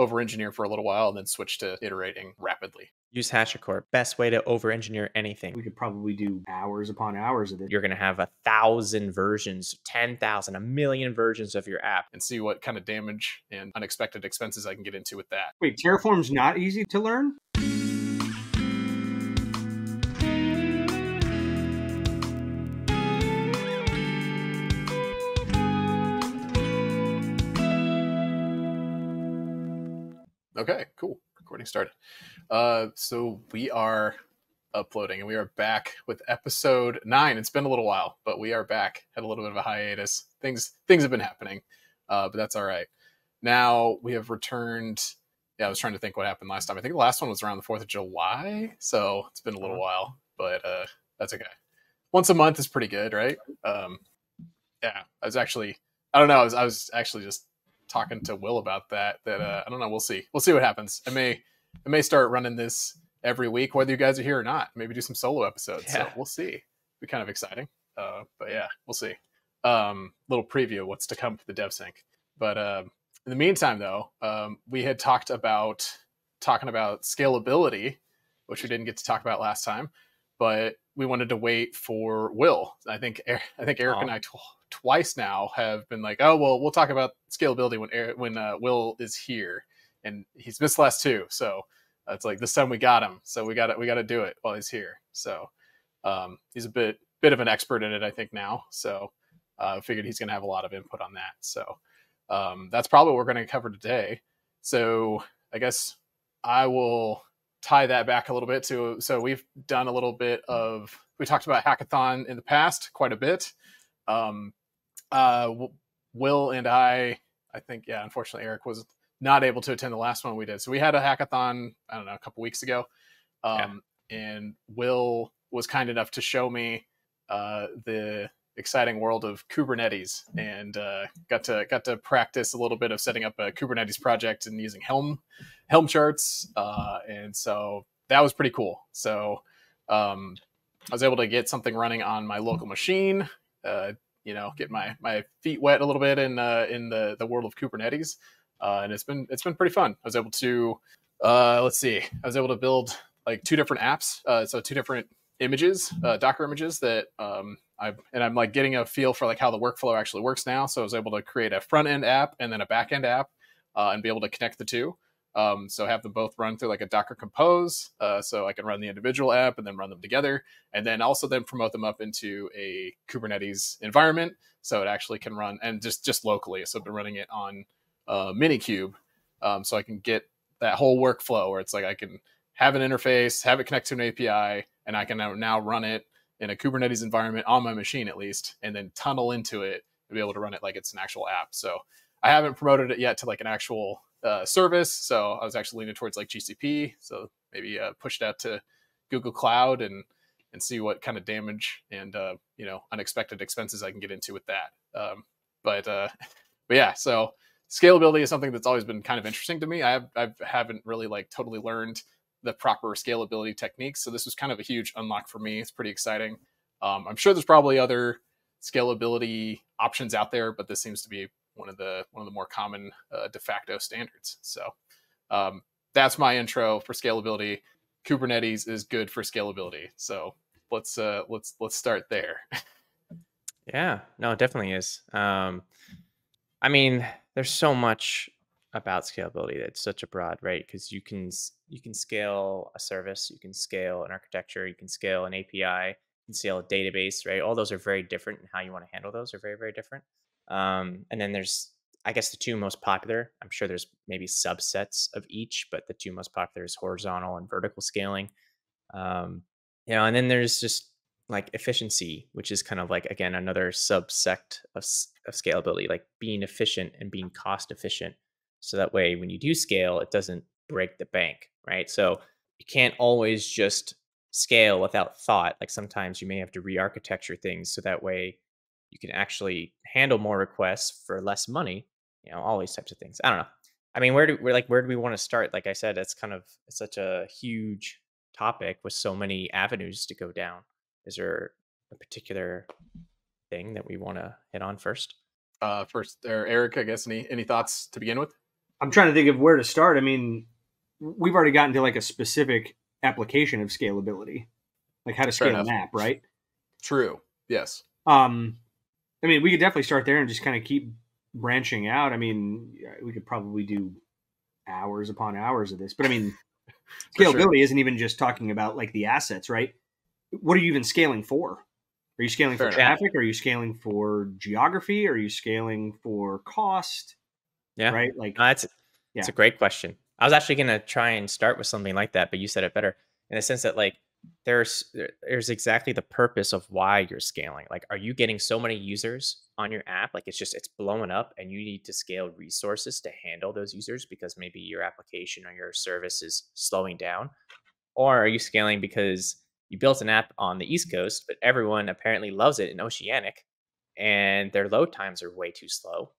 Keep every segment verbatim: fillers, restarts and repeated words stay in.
over-engineer for a little while and then switch to iterating rapidly. Use HashiCorp. Best way to over-engineer anything. We could probably do hours upon hours of it. You're going to have a thousand versions, ten thousand, a million versions of your app. And see what kind of damage and unexpected expenses I can get into with that. Wait, Terraform's not easy to learn? Okay, cool. Recording started. Uh, so we are uploading and we are back with episode nine. It's been a little while, but we are back. Had a little bit of a hiatus. Things things have been happening, uh, but that's all right. Now we have returned. Yeah, I was trying to think what happened last time. I think the last one was around the fourth of July. So it's been a little while, but uh, that's okay. Once a month is pretty good, right? Um, yeah, I was actually, I don't know. I was, I was actually just talking to Will about that, that uh, I don't know. We'll see. We'll see what happens. I may, I may start running this every week, whether you guys are here or not, maybe do some solo episodes. Yeah. So we'll see. Be kind of exciting. Uh, but yeah, we'll see. Um, little preview of what's to come for the DevSync. But um, in the meantime, though, um, we had talked about talking about scalability, which we didn't get to talk about last time, but we wanted to wait for Will. I think, I think Eric oh. and I told twice now have been like, oh, well, we'll talk about scalability when Eric, when uh, Will is here, and he's missed last two. So uh, it's like this time we got him. So we got it. We got to do it while he's here. So um, he's a bit, bit of an expert in it, I think now. So I uh, figured he's going to have a lot of input on that. So um, that's probably what we're going to cover today. So I guess I will tie that back a little bit to, so we've done a little bit of, we talked about hackathon in the past quite a bit. Um, Uh, Will and I, I think, yeah, unfortunately, Eric was not able to attend the last one we did. So we had a hackathon, I don't know, a couple weeks ago. Um, yeah. And Will was kind enough to show me uh, the exciting world of Kubernetes, and uh, got to got to practice a little bit of setting up a Kubernetes project and using Helm, Helm charts. Uh, and so that was pretty cool. So um, I was able to get something running on my local machine, uh, you know, get my, my feet wet a little bit in, uh, in the, the world of Kubernetes. Uh, and it's been, it's been pretty fun. I was able to, uh, let's see, I was able to build like two different apps. Uh, so two different images, uh, Docker images that, um, I, and I'm like getting a feel for like how the workflow actually works now. So I was able to create a front end app and then a back end app, uh, and be able to connect the two. Um, so have them both run through like a Docker Compose. Uh, so I can run the individual app and then run them together, and then also then promote them up into a Kubernetes environment. So it actually can run and just, just locally. So I've been running it on uh, Minikube. Um, so I can get that whole workflow where it's like, I can have an interface, have it connect to an A P I, and I can now run it in a Kubernetes environment on my machine at least, and then tunnel into it and be able to run it like it's an actual app. So I haven't promoted it yet to like an actual Uh, service. So I was actually leaning towards like G C P. So maybe uh, push that to Google Cloud and and see what kind of damage and, uh, you know, unexpected expenses I can get into with that. Um, but, uh, but yeah, so scalability is something that's always been kind of interesting to me. I, have, I haven't really like totally learned the proper scalability techniques. So this was kind of a huge unlock for me. It's pretty exciting. Um, I'm sure there's probably other scalability options out there, but this seems to be one of the one of the more common uh, de facto standards. So um, that's my intro for scalability. Kubernetes is good for scalability. So let's uh, let's let's start there. Yeah, no, it definitely is. Um, I mean, there's so much about scalability that's such a broad, right? Because you can you can scale a service, you can scale an architecture, you can scale an A P I, you can scale a database, right? All those are very different, and how you want to handle those are very very different. Um, and then there's, I guess, the two most popular. I'm sure there's maybe subsets of each, but the two most popular is horizontal and vertical scaling. Um, you know, and then there's just like efficiency, which is kind of like, again, another subsect of, of scalability, like being efficient and being cost efficient. So that way, when you do scale, it doesn't break the bank, right? So you can't always just scale without thought. Like sometimes you may have to re-architecture things so that way you can actually handle more requests for less money, you know, all these types of things. I don't know. I mean, where do we're like, where do we want to start? Like I said, it's kind of it's such a huge topic with so many avenues to go down. Is there a particular thing that we want to hit on first? Uh, first, or Eric, I guess, any, any thoughts to begin with? I'm trying to think of where to start. I mean, we've already gotten to like a specific application of scalability, like how to scale an app, right? True. Yes. Um, I mean, we could definitely start there and just kind of keep branching out. I mean, we could probably do hours upon hours of this, but I mean, scalability sure. isn't even just talking about like the assets, right? What are you even scaling for? Are you scaling Fair for enough. traffic? Are you scaling for geography? Are you scaling for cost? Yeah. Right. Like no, that's, yeah. that's a great question. I was actually going to try and start with something like that, but you said it better in the sense that like, there's, there's exactly the purpose of why you're scaling. Like, are you getting so many users on your app? Like it's just, it's blowing up and you need to scale resources to handle those users because maybe your application or your service is slowing down. Or are you scaling because you built an app on the East Coast, but everyone apparently loves it in Oceanic and their load times are way too slow.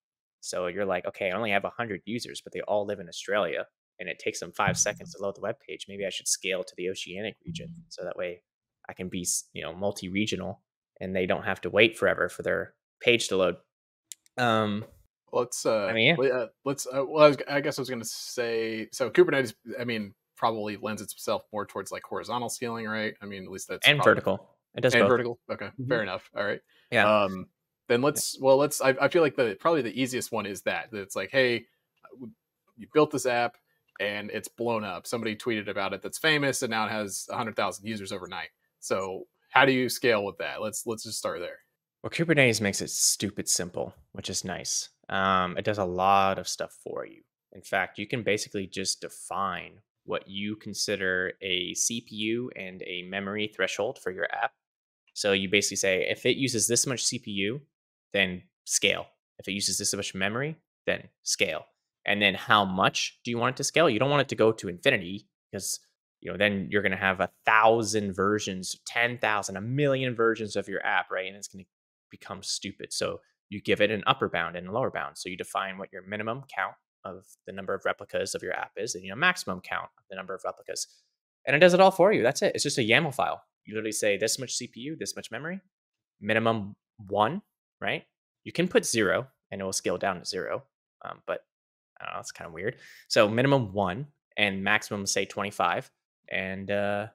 So you're like, okay, I only have one hundred users, but they all live in Australia and it takes them five seconds to load the web page. Maybe I should scale to the Oceanic region. So that way I can be, you know, multi-regional and they don't have to wait forever for their page to load. Um, let's, uh, I mean, yeah. let's, uh, well, I, was, I guess I was going to say, so Kubernetes, I mean, probably lends itself more towards like horizontal scaling, right? I mean, at least that's and probably, vertical. It does and both. vertical. Okay. Mm-hmm. Fair enough. All right. Yeah. Um, then let's, well, let's, I, I feel like the, probably the easiest one is that it's like, hey, you built this app and it's blown up. Somebody tweeted about it. That's famous. And now it has a hundred thousand users overnight. So how do you scale with that? Let's, let's just start there. Well, Kubernetes makes it stupid simple, which is nice. Um, it does a lot of stuff for you. In fact, you can basically just define what you consider a C P U and a memory threshold for your app. So you basically say, if it uses this much C P U, then scale. If it uses this much memory, then scale. And then how much do you want it to scale? You don't want it to go to infinity because, you know, then you're going to have a thousand versions, ten thousand, a million versions of your app, right? And it's going to become stupid. So you give it an upper bound and a lower bound. So you define what your minimum count of the number of replicas of your app is, and you know, maximum count of the number of replicas. And it does it all for you. That's it. It's just a YAML file. You literally say this much C P U, this much memory, minimum one, right? You can put zero and it will scale down to zero. Um, but I don't know, it's kind of weird. So minimum one and maximum, say twenty-five. And uh,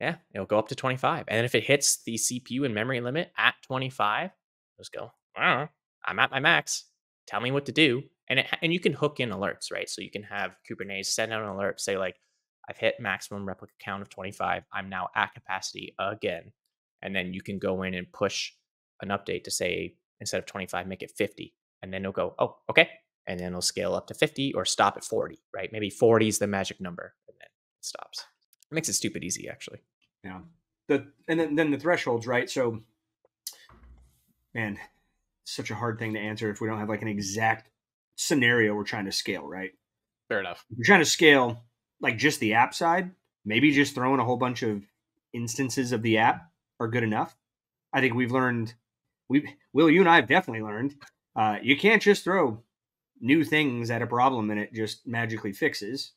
yeah, it'll go up to twenty-five. And if it hits the C P U and memory limit at twenty-five, just go, oh, I'm at my max. Tell me what to do. And, it, and you can hook in alerts, right? So you can have Kubernetes send out an alert, say like, I've hit maximum replica count of twenty-five. I'm now at capacity again. And then you can go in and push an update to say, instead of twenty-five, make it fifty. And then it'll go, oh, okay. And then it'll scale up to fifty or stop at forty, right? Maybe forty is the magic number. And then it stops. It makes it stupid easy, actually. Yeah. The, and then, then the thresholds, right? So, man, such a hard thing to answer if we don't have like an exact scenario we're trying to scale, right? Fair enough. If you're trying to scale like just the app side, maybe just throwing a whole bunch of instances of the app are good enough. I think we've learned, we Will, you and I have definitely learned, uh, you can't just throw new things at a problem and it just magically fixes,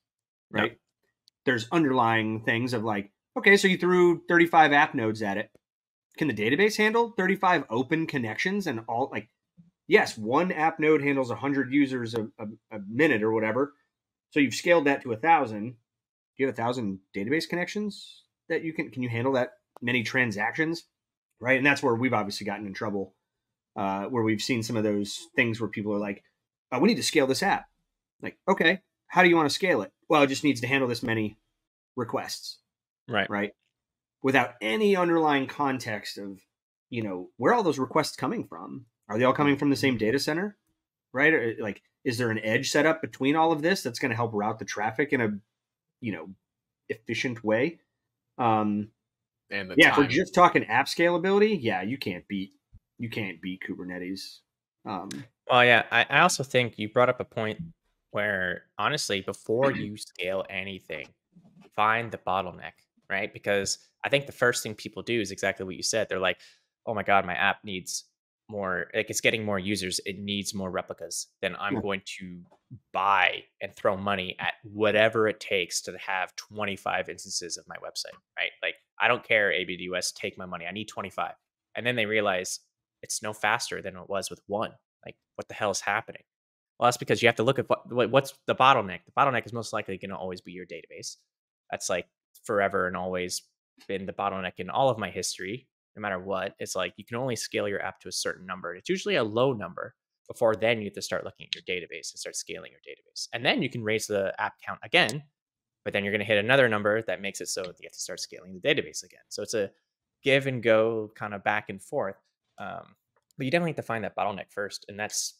right? Yep. There's underlying things of like, okay, so you threw thirty-five app nodes at it. Can the database handle thirty-five open connections and all like, yes, one app node handles one hundred users a, a, a minute or whatever. So you've scaled that to one thousand. Do you have one thousand database connections that you can, can you handle that many transactions, right? And that's where we've obviously gotten in trouble, uh, where we've seen some of those things where people are like, oh, we need to scale this app. Like, okay, how do you want to scale it? Well, it just needs to handle this many requests, right? Right. Without any underlying context of, you know, where are all those requests coming from? Are they all coming from the same data center, right? Or, like, is there an edge set up between all of this that's going to help route the traffic in a, you know, efficient way? Um, and the yeah, time. If we're just talking app scalability, yeah, you can't beat you can't beat Kubernetes. Um, well, yeah, I, I also think you brought up a point where honestly, before you scale anything, find the bottleneck, right? Because I think the first thing people do is exactly what you said. They're like, oh my god, my app needs more, like it's getting more users, it needs more replicas, then I'm yeah. going to buy and throw money at whatever it takes to have twenty-five instances of my website, right? Like, I don't care, A W S, take my money, I need twenty-five. And then they realize it's no faster than it was with one. Like, what the hell is happening? Well, that's because you have to look at what, what's the bottleneck. The bottleneck is most likely going to always be your database. That's like forever and always been the bottleneck in all of my history, no matter what. It's like you can only scale your app to a certain number. It's usually a low number. Before then, you have to start looking at your database and start scaling your database. And then you can raise the app count again, but then you're going to hit another number that makes it so you have to start scaling the database again. So it's a give and go kind of back and forth. Um, but you definitely have to find that bottleneck first. And that's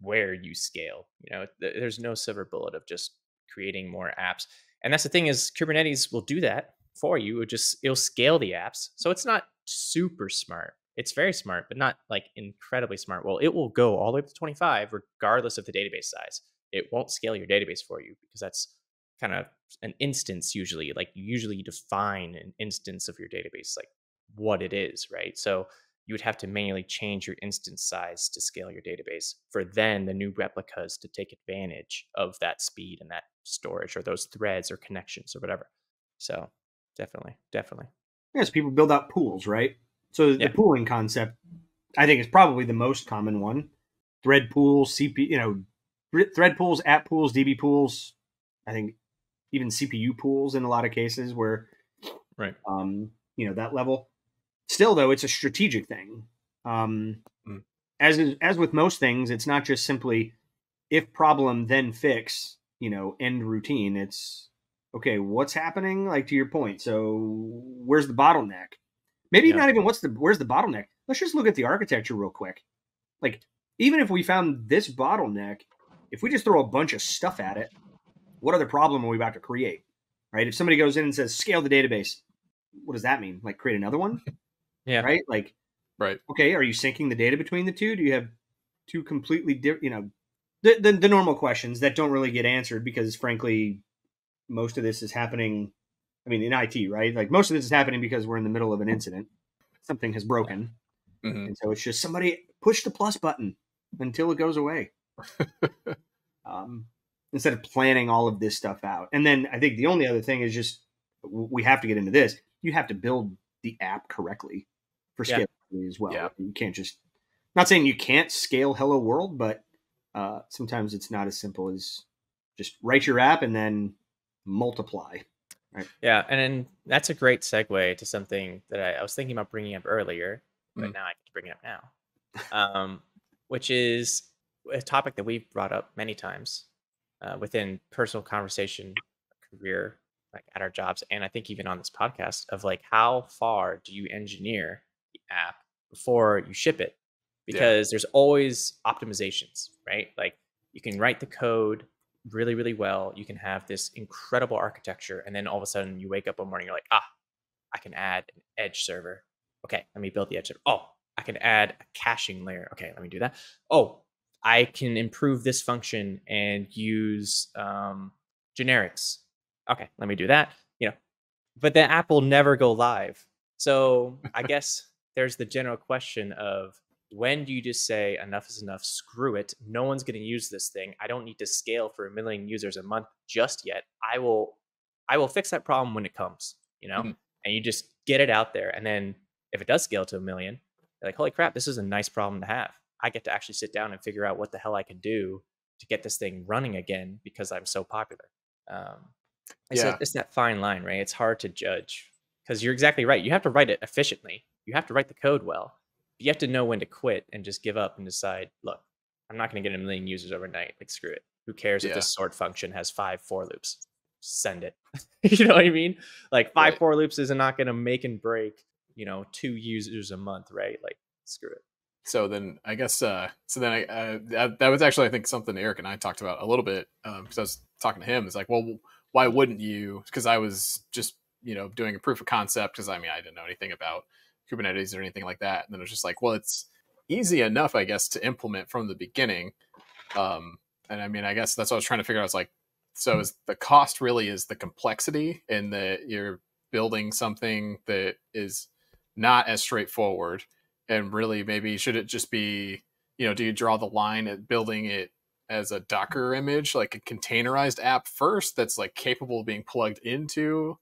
where you scale. You know, th there's no silver bullet of just creating more apps. And that's the thing is Kubernetes will do that for you. It just, it'll scale the apps. So it's not super smart. It's very smart, but not like incredibly smart. Well, it will go all the way up to twenty-five, regardless of the database size. It won't scale your database for you because that's kind of an instance usually. Like you usually define an instance of your database, like what it is, right? So you would have to manually change your instance size to scale your database for then the new replicas to take advantage of that speed and that storage or those threads or connections or whatever. So definitely, definitely. Yes, people build out pools, right? So the yeah. pooling concept, I think, is probably the most common one. Thread pools, C P, you know, thread pools, app pools, D B pools. I think even C P U pools in a lot of cases where, right? Um, you know, that level. Still, though, it's a strategic thing. Um, mm. As as with most things, it's not just simply if problem then fix. You know, end routine. It's okay. What's happening? Like to your point. So where's the bottleneck? Maybe yeah. not even what's the where's the bottleneck. Let's just look at the architecture real quick. Like even if we found this bottleneck, if we just throw a bunch of stuff at it, what other problem are we about to create? Right? If somebody goes in and says scale the database, what does that mean? Like create another one? Yeah. Right. Like, right. Okay. Are you syncing the data between the two? Do you have two completely different, you know, the, the, the normal questions that don't really get answered because frankly, most of this is happening. I mean, in I T, right? Like most of this is happening because we're in the middle of an incident. Something has broken. Mm-hmm. And so it's just somebody push the plus button until it goes away. um, instead of planning all of this stuff out. And then I think the only other thing is just, we have to get into this. You have to build the app correctly for scalability yeah. as well. Yeah. You can't just, not saying you can't scale Hello World, but uh, sometimes it's not as simple as just write your app and then multiply. Right? Yeah. And then that's a great segue to something that I, I was thinking about bringing up earlier, but mm-hmm. now I can bring it up now, um, which is a topic that we've brought up many times uh, within personal conversation, career, like at our jobs. And I think even on this podcast of like, how far do you engineer the app before you ship it? Because yeah. there's always optimizations, right? Like you can write the code really, really well. You can have this incredible architecture. And then all of a sudden you wake up one morning, you're like, ah, I can add an edge server. Okay, let me build the edge server. Oh, I can add a caching layer. Okay, let me do that. Oh, I can improve this function and use um, generics. Okay, let me do that, you know, but the app will never go live. So I guess there's the general question of when do you just say enough is enough, screw it. No one's going to use this thing. I don't need to scale for a million users a month just yet. I will, I will fix that problem when it comes, you know, mm-hmm. and you just get it out there. And then if it does scale to a million, you're like, holy crap, this is a nice problem to have. I get to actually sit down and figure out what the hell I can do to get this thing running again because I'm so popular. Um, It's, yeah. a, it's that fine line, right? It's hard to judge because you're exactly right. You have to write it efficiently. You have to write the code well. You have to know when to quit and just give up and decide, look, I'm not going to get a million users overnight. Like, screw it. Who cares yeah. if this sort function has five for loops? Send it. You know what I mean? Like five right. for loops is not going to make and break, you know, two users a month, right? Like, screw it. So then I guess, uh, so then I, uh, that, that was actually, I think, something Eric and I talked about a little bit because um, I was talking to him. It's like, well, why wouldn't you? Because I was just, you know, doing a proof of concept because I mean, I didn't know anything about Kubernetes or anything like that. And then it was just like, well, it's easy enough, I guess, to implement from the beginning. Um, and I mean, I guess that's what I was trying to figure out. I was like, so is the cost really is the complexity in that you're building something that is not as straightforward. And really, maybe should it just be, you know, do you draw the line at building it as a Docker image, like a containerized app first that's like capable of being plugged into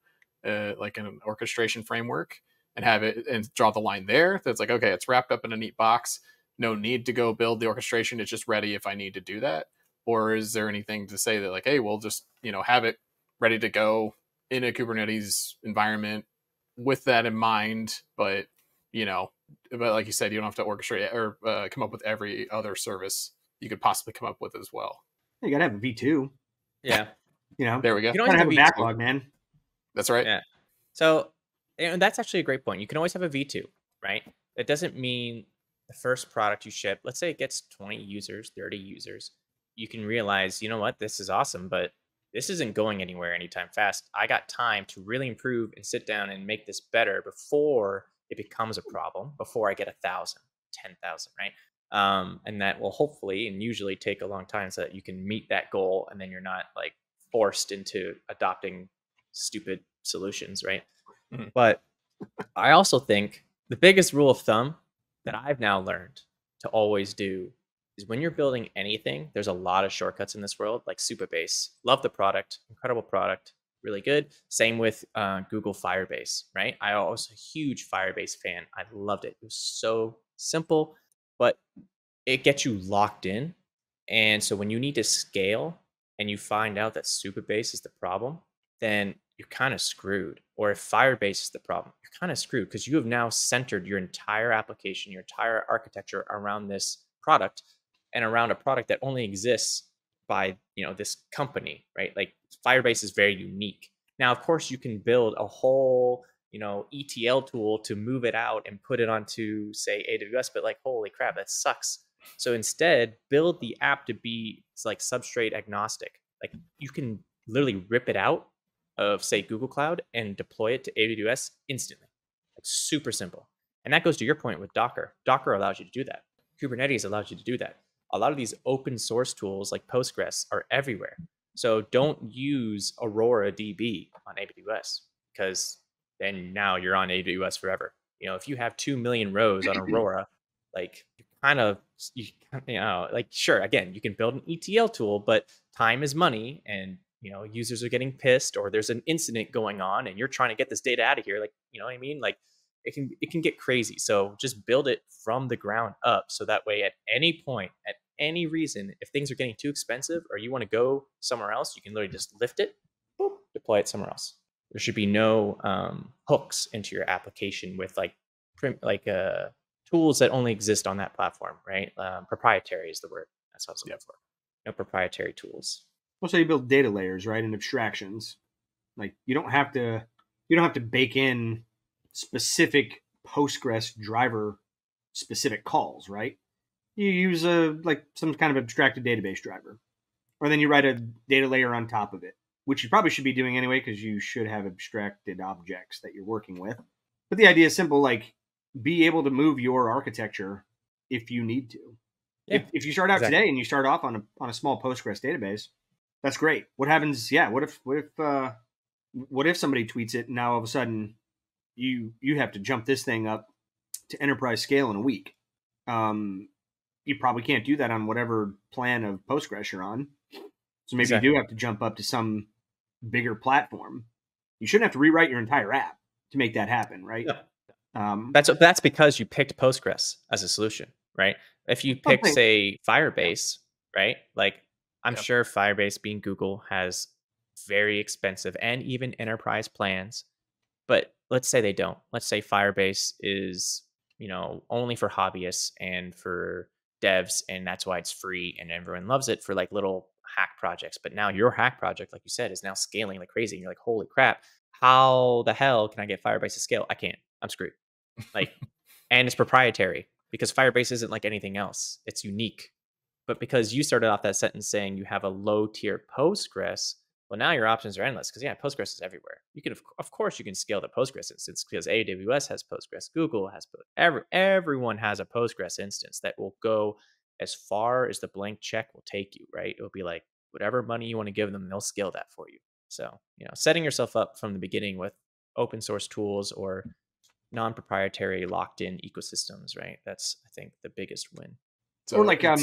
uh, like an orchestration framework and have it and draw the line there. That's like, okay, it's wrapped up in a neat box. No need to go build the orchestration. It's just ready if I need to do that. Or is there anything to say that like, hey, we'll just, you know, have it ready to go in a Kubernetes environment with that in mind, but, you know, but like you said, you don't have to orchestrate or uh, come up with every other service you could possibly come up with as well. You gotta have a V two. Yeah. You know, there we go. You don't have, have a backlog, man. That's right. Yeah. So, and that's actually a great point. You can always have a V two, right? It doesn't mean the first product you ship, let's say it gets twenty users, thirty users. You can realize, you know what, this is awesome, but this isn't going anywhere anytime fast. I got time to really improve and sit down and make this better before it becomes a problem, before I get a thousand, ten thousand, right? Um, and that will hopefully and usually take a long time so that you can meet that goal, and then you're not like forced into adopting stupid solutions, right? Mm-hmm. But I also think the biggest rule of thumb that I've now learned to always do is when you're building anything, there's a lot of shortcuts in this world, like Supabase. Love the product, incredible product, really good. Same with uh, Google Firebase, right? I was a huge Firebase fan. I loved it. It was so simple, but it gets you locked in. And so when you need to scale and you find out that Supabase is the problem, then you're kind of screwed. Or if Firebase is the problem, you're kind of screwed because you have now centered your entire application, your entire architecture around this product, and around a product that only exists by, you know, this company, right? Like Firebase is very unique. Now, of course, you can build a whole, you know, E T L tool to move it out and put it onto, say, A W S, but like, holy crap, that sucks. So instead, build the app to be like substrate agnostic. Like you can literally rip it out of, say, Google Cloud and deploy it to A W S instantly. It's super simple. And that goes to your point with Docker. Docker allows you to do that. Kubernetes allows you to do that. A lot of these open source tools like Postgres are everywhere. So don't use Aurora D B on A W S because then now you're on A W S forever. You know, if you have two million rows on Aurora, like you kind of, you, you know, like sure, again, you can build an E T L tool, but time is money and, you know, users are getting pissed or there's an incident going on and you're trying to get this data out of here. Like, you know what I mean? Like it can, it can get crazy. So just build it from the ground up. So that way at any point, at any reason, if things are getting too expensive or you want to go somewhere else, you can literally just lift it, boop, deploy it somewhere else. There should be no um, hooks into your application with like prim like uh, tools that only exist on that platform, right? Um, proprietary is the word. That's what I was looking for. No proprietary tools. Well, so you build data layers, right, and abstractions. Like you don't have to, you don't have to bake in specific Postgres driver specific calls, right? You use a like some kind of abstracted database driver, or then you write a data layer on top of it, which you probably should be doing anyway because you should have abstracted objects that you're working with. But the idea is simple, like be able to move your architecture if you need to. Yeah, if, if you start out exactly. today and you start off on a on a small Postgres database, that's great. What happens? Yeah. What if what if uh, what if somebody tweets it and now all of a sudden you you have to jump this thing up to enterprise scale in a week? Um, You probably can't do that on whatever plan of Postgres you're on. So maybe exactly. you do have to jump up to some bigger platform. You shouldn't have to rewrite your entire app to make that happen, right? Yeah. Um, that's that's because you picked Postgres as a solution, right? If you pick, say, Firebase, right? Like, I'm yeah. sure Firebase, being Google, has very expensive and even enterprise plans. But let's say they don't. Let's say Firebase is, you know, only for hobbyists and for devs, and that's why it's free and everyone loves it for like little hack projects. But now your hack project, like you said, is now scaling like crazy. And you're like, holy crap, how the hell can I get Firebase to scale? I can't. I'm screwed. Like, and it's proprietary because Firebase isn't like anything else. It's unique. But because you started off that sentence saying you have a low tier Postgres, well, now your options are endless because yeah, Postgres is everywhere. You could, of, of course, you can scale the Postgres instance because A W S has Postgres, Google has Postgres, every, everyone has a Postgres instance that will go as far as the blank check will take you, right? It'll be like whatever money you want to give them, they'll scale that for you. So, you know, setting yourself up from the beginning with open source tools or non-proprietary locked-in ecosystems, right? That's, I think, the biggest win. So or like um,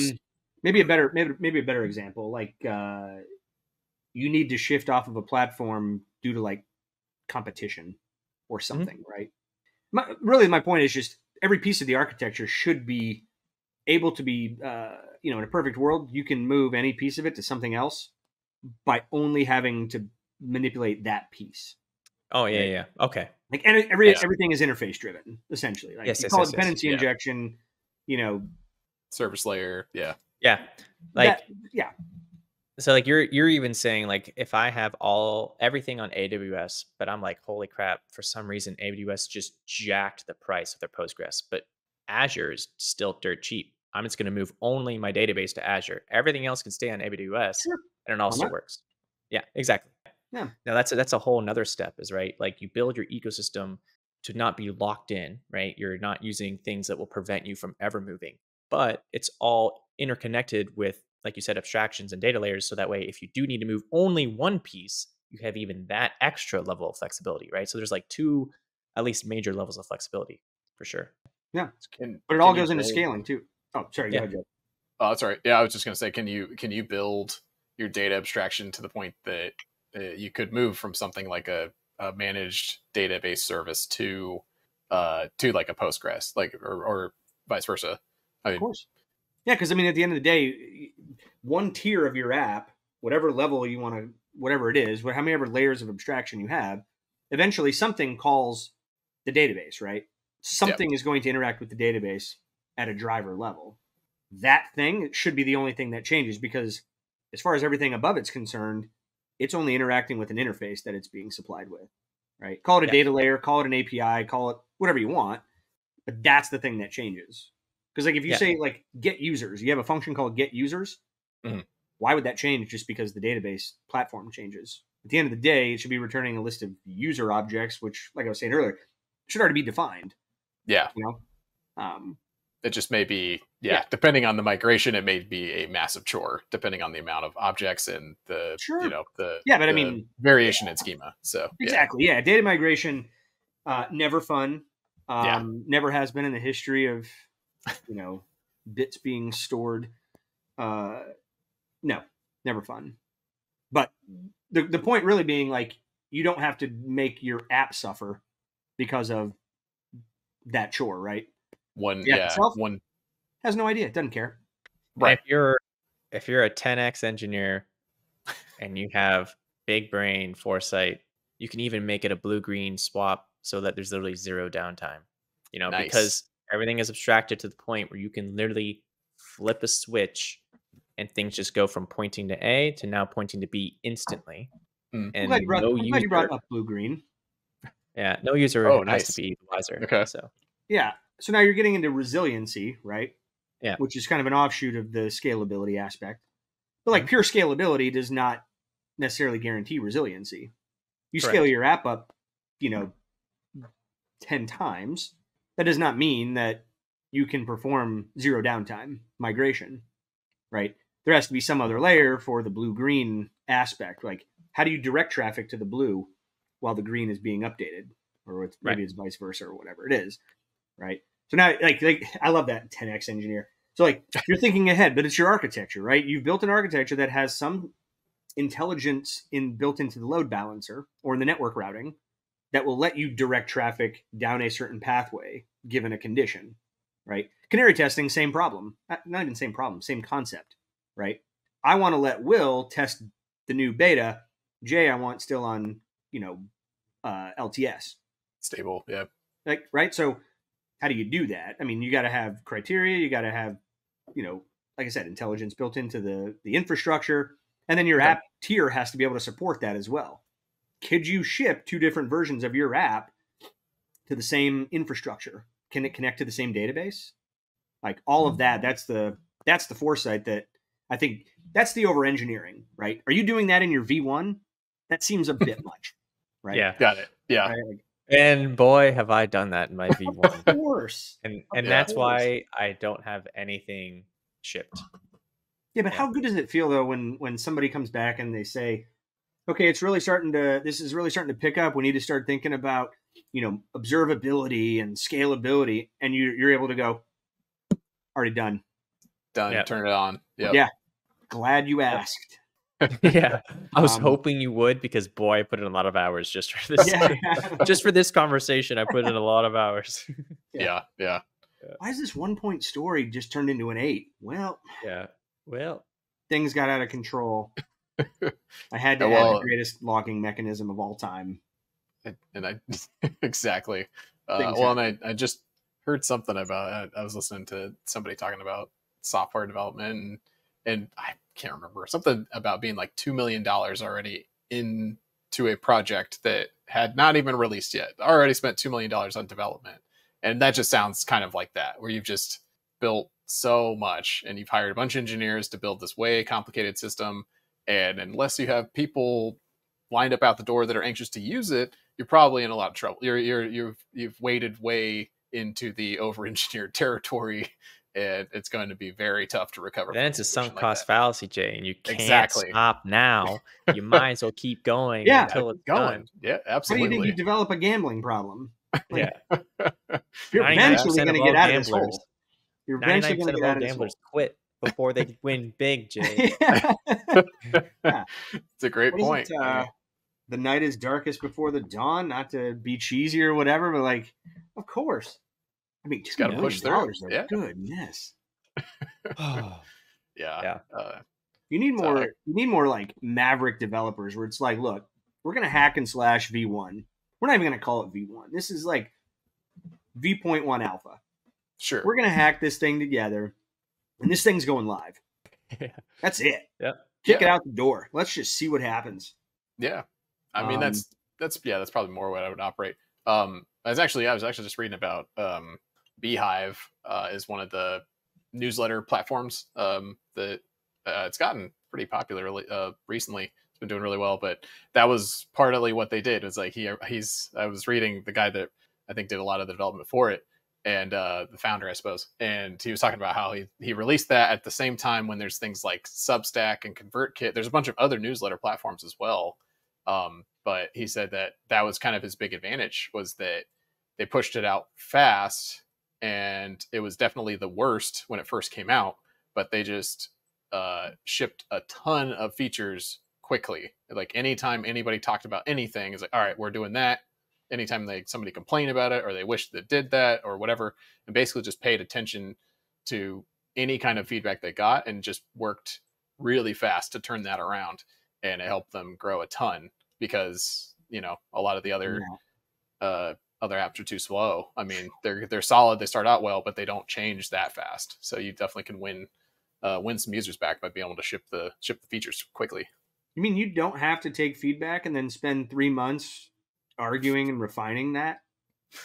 maybe a better, maybe, maybe a better example, like, uh, you need to shift off of a platform due to like competition or something, mm-hmm. right? My, really, my point is just every piece of the architecture should be able to be, uh, you know, in a perfect world, you can move any piece of it to something else by only having to manipulate that piece. Oh, yeah, right? Yeah. Okay. Like every, yeah. everything is interface driven, essentially. Like, yes, you yes, call yes, it dependency yes. injection, yeah. you know. Service layer. Yeah. Yeah. Like, that, yeah. So like you're you're even saying like if I have all everything on A W S, but I'm like, holy crap, for some reason A W S just jacked the price of their Postgres, but Azure is still dirt cheap. I'm just going to move only my database to Azure. Everything else can stay on A W S, sure. and it also works. Yeah, exactly. Yeah. Now that's a, that's a whole another step, is right. Like you build your ecosystem to not be locked in, right? You're not using things that will prevent you from ever moving, but it's all interconnected with, like you said, abstractions and data layers. So that way, if you do need to move only one piece, you have even that extra level of flexibility, right? So there's like two, at least major levels of flexibility for sure. Yeah. Can, but it all goes into build... scaling too. Oh, sorry. Yeah. Go oh, sorry. Yeah. I was just going to say, can you, can you build your data abstraction to the point that uh, you could move from something like a, a managed database service to, uh, to like a Postgres, like, or, or vice versa. I mean, of course. Yeah, because I mean, at the end of the day, one tier of your app, whatever level you want to, whatever it is, how many ever layers of abstraction you have, eventually something calls the database, right? Something yep. is going to interact with the database at a driver level. That thing should be the only thing that changes, because as far as everything above it's concerned, it's only interacting with an interface that it's being supplied with, right? Call it a yep. data layer, call it an A P I, call it whatever you want, but that's the thing that changes. Because like if you yeah. say like get users, you have a function called get users. Mm-hmm. Why would that change just because the database platform changes? At the end of the day, it should be returning a list of user objects, which, like I was saying earlier, should already be defined. Yeah, you know, um, it just may be yeah, yeah. depending on the migration, it may be a massive chore depending on the amount of objects and the sure. you know the yeah, but the I mean variation yeah. in schema. So exactly, yeah, yeah. data migration uh, never fun, um, yeah. never has been in the history of. You know, bits being stored. Uh, no, never fun. But the the point really being like you don't have to make your app suffer because of that chore, right? One, yeah, itself one has no idea, doesn't care. Right. If you're if you're a ten X engineer and you have big brain foresight, you can even make it a blue green swap so that there's literally zero downtime. You know, nice. Because everything is abstracted to the point where you can literally flip a switch and things just go from pointing to A to now pointing to B instantly. Mm. And I'm glad, no brought, user, I'm glad you brought up blue green. Yeah, no user oh, nice. Has to be wiser. Okay. So. Yeah. So now you're getting into resiliency, right? Yeah. Which is kind of an offshoot of the scalability aspect. But like pure scalability does not necessarily guarantee resiliency. You Correct. Scale your app up, you know, ten times. That does not mean that you can perform zero downtime migration, right? There has to be some other layer for the blue-green aspect. Like, how do you direct traffic to the blue while the green is being updated? Or it's, maybe right. it's vice versa or whatever it is, right? So now, like, like, I love that ten X engineer. So, like, you're thinking ahead, but it's your architecture, right? You've built an architecture that has some intelligence in built into the load balancer or in the network routing that will let you direct traffic down a certain pathway given a condition, right? Canary testing, same problem. Not even same problem, same concept, right? I want to let Will test the new beta. Jay, I want still on, you know, uh, L T S. Stable, yeah. Like, right? So how do you do that? I mean, you got to have criteria. You got to have, you know, like I said, intelligence built into the, the infrastructure. And then your yeah. app tier has to be able to support that as well. Could you ship two different versions of your app to the same infrastructure? Can it connect to the same database? Like all of that, that's the that's the foresight that I think that's the over engineering, right? Are you doing that in your V one? That seems a bit much, right? Yeah, got it. Yeah. Right? And boy, have I done that in my V one. Of course. And and yeah, that's why I don't have anything shipped. Yeah, but yeah. how good does it feel though when when somebody comes back and they say, okay, it's really starting to, this is really starting to pick up. We need to start thinking about, you know, observability and scalability. And you, you're able to go, already done. Done. Yep. Turn it on. Yep. Yeah. Glad you asked. Yeah. I was um, hoping you would, because boy, I put in a lot of hours just for this, yeah, yeah. just for this conversation. I put in a lot of hours. Yeah. Yeah. yeah. yeah. why is this one point story just turned into an eight? Well, yeah, well, things got out of control. I had to well, add the greatest logging mechanism of all time. And I exactly. Uh, well, and I, I just heard something about, I was listening to somebody talking about software development and, and I can't remember, something about being like two million dollars already into a project that had not even released yet, already spent two million dollars on development. And that just sounds kind of like that, where you've just built so much and you've hired a bunch of engineers to build this way complicated system. And unless you have people lined up out the door that are anxious to use it, you're probably in a lot of trouble. You're, you're, you've, you've waded way into the over-engineered territory, and it's going to be very tough to recover. Then it's a sunk cost fallacy, Jay, and you can't exactly. stop now. You might as well keep going yeah, until it's going. done. Yeah, absolutely. How do you think you develop a gambling problem? Like, yeah. You're eventually going to get out of this hole. You're eventually going to get out of this hole. Quit before they win big, Jay. yeah. yeah. It's a great what point. It, uh, yeah. The night is darkest before the dawn, not to be cheesy or whatever, but like, of course. I mean, just gotta push through. Yeah. Goodness. yeah. yeah. Uh, you need more. Like, you need more like maverick developers, where it's like, look, we're gonna hack and slash V one. We're not even gonna call it V one. This is like V point one alpha. Sure. We're gonna hack this thing together, and this thing's going live. yeah. That's it. Yeah. Kick yeah. it out the door. Let's just see what happens. Yeah. I mean, um, that's that's yeah, that's probably more what I would operate. Um, I was actually I was actually just reading about. Um, Beehive uh, is one of the newsletter platforms um, that uh, it's gotten pretty popular uh, recently. It's been doing really well, but that was partly what they did. It was like he he's I was reading the guy that I think did a lot of the development for it, and uh, the founder, I suppose. And he was talking about how he he released that at the same time when there's things like Substack and ConvertKit. There's a bunch of other newsletter platforms as well, um, but he said that that was kind of his big advantage, was that they pushed it out fast. And it was definitely the worst when it first came out, but they just uh, shipped a ton of features quickly. Like anytime anybody talked about anything, it's like, all right, we're doing that. Anytime they somebody complained about it or they wished they did that or whatever, and basically just paid attention to any kind of feedback they got and just worked really fast to turn that around. And it helped them grow a ton because, you know, a lot of the other... Yeah. Uh, other apps are too slow. I mean, they're they're solid. They start out well, but they don't change that fast. So you definitely can win uh, win some users back by being able to ship the ship the features quickly. You mean you don't have to take feedback and then spend three months arguing and refining that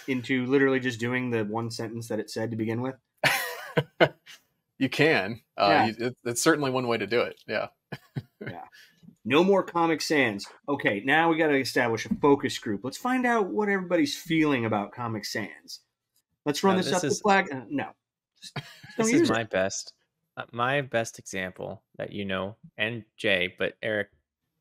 into literally just doing the one sentence that it said to begin with? You can. Uh, yeah. you, it, it's certainly one way to do it. Yeah. yeah. No more Comic Sans. Okay, now we got to establish a focus group. Let's find out what everybody's feeling about Comic Sans. Let's run no, this, this up is, the flag. Uh, no. Just, just this is my it. best. Uh, my best example that you know, and Jay, but Eric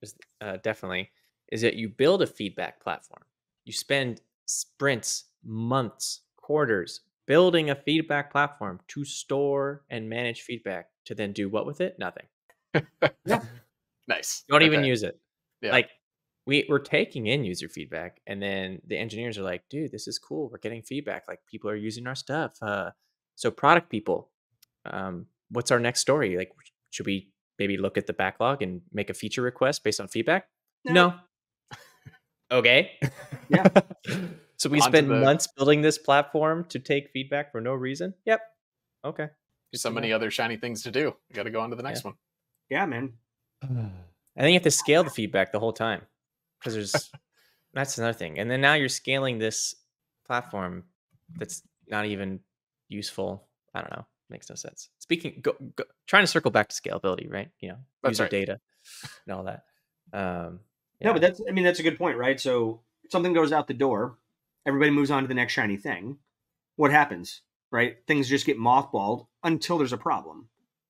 is, uh, definitely, is that you build a feedback platform. You spend sprints, months, quarters, building a feedback platform to store and manage feedback to then do what with it? Nothing. yeah. Nice. Don't okay. even use it. Yeah. Like we we're taking in user feedback, and then the engineers are like, dude, this is cool. We're getting feedback. Like people are using our stuff. Uh, so product people, um, what's our next story? Like, should we maybe look at the backlog and make a feature request based on feedback? No. no. okay. Yeah. So we spend the... months building this platform to take feedback for no reason. Yep. Okay. There's so many other shiny things to do. You got to go on to the next yeah. one. Yeah, man. I think you have to scale the feedback the whole time, because there's that's another thing. And then now you're scaling this platform that's not even useful. I don't know. Makes no sense. Speaking, go, go, trying to circle back to scalability, right? You know, that's user right. data and all that. Um, yeah. No, but that's, I mean, that's a good point, right? So something goes out the door, everybody moves on to the next shiny thing. What happens, right? Things just get mothballed until there's a problem.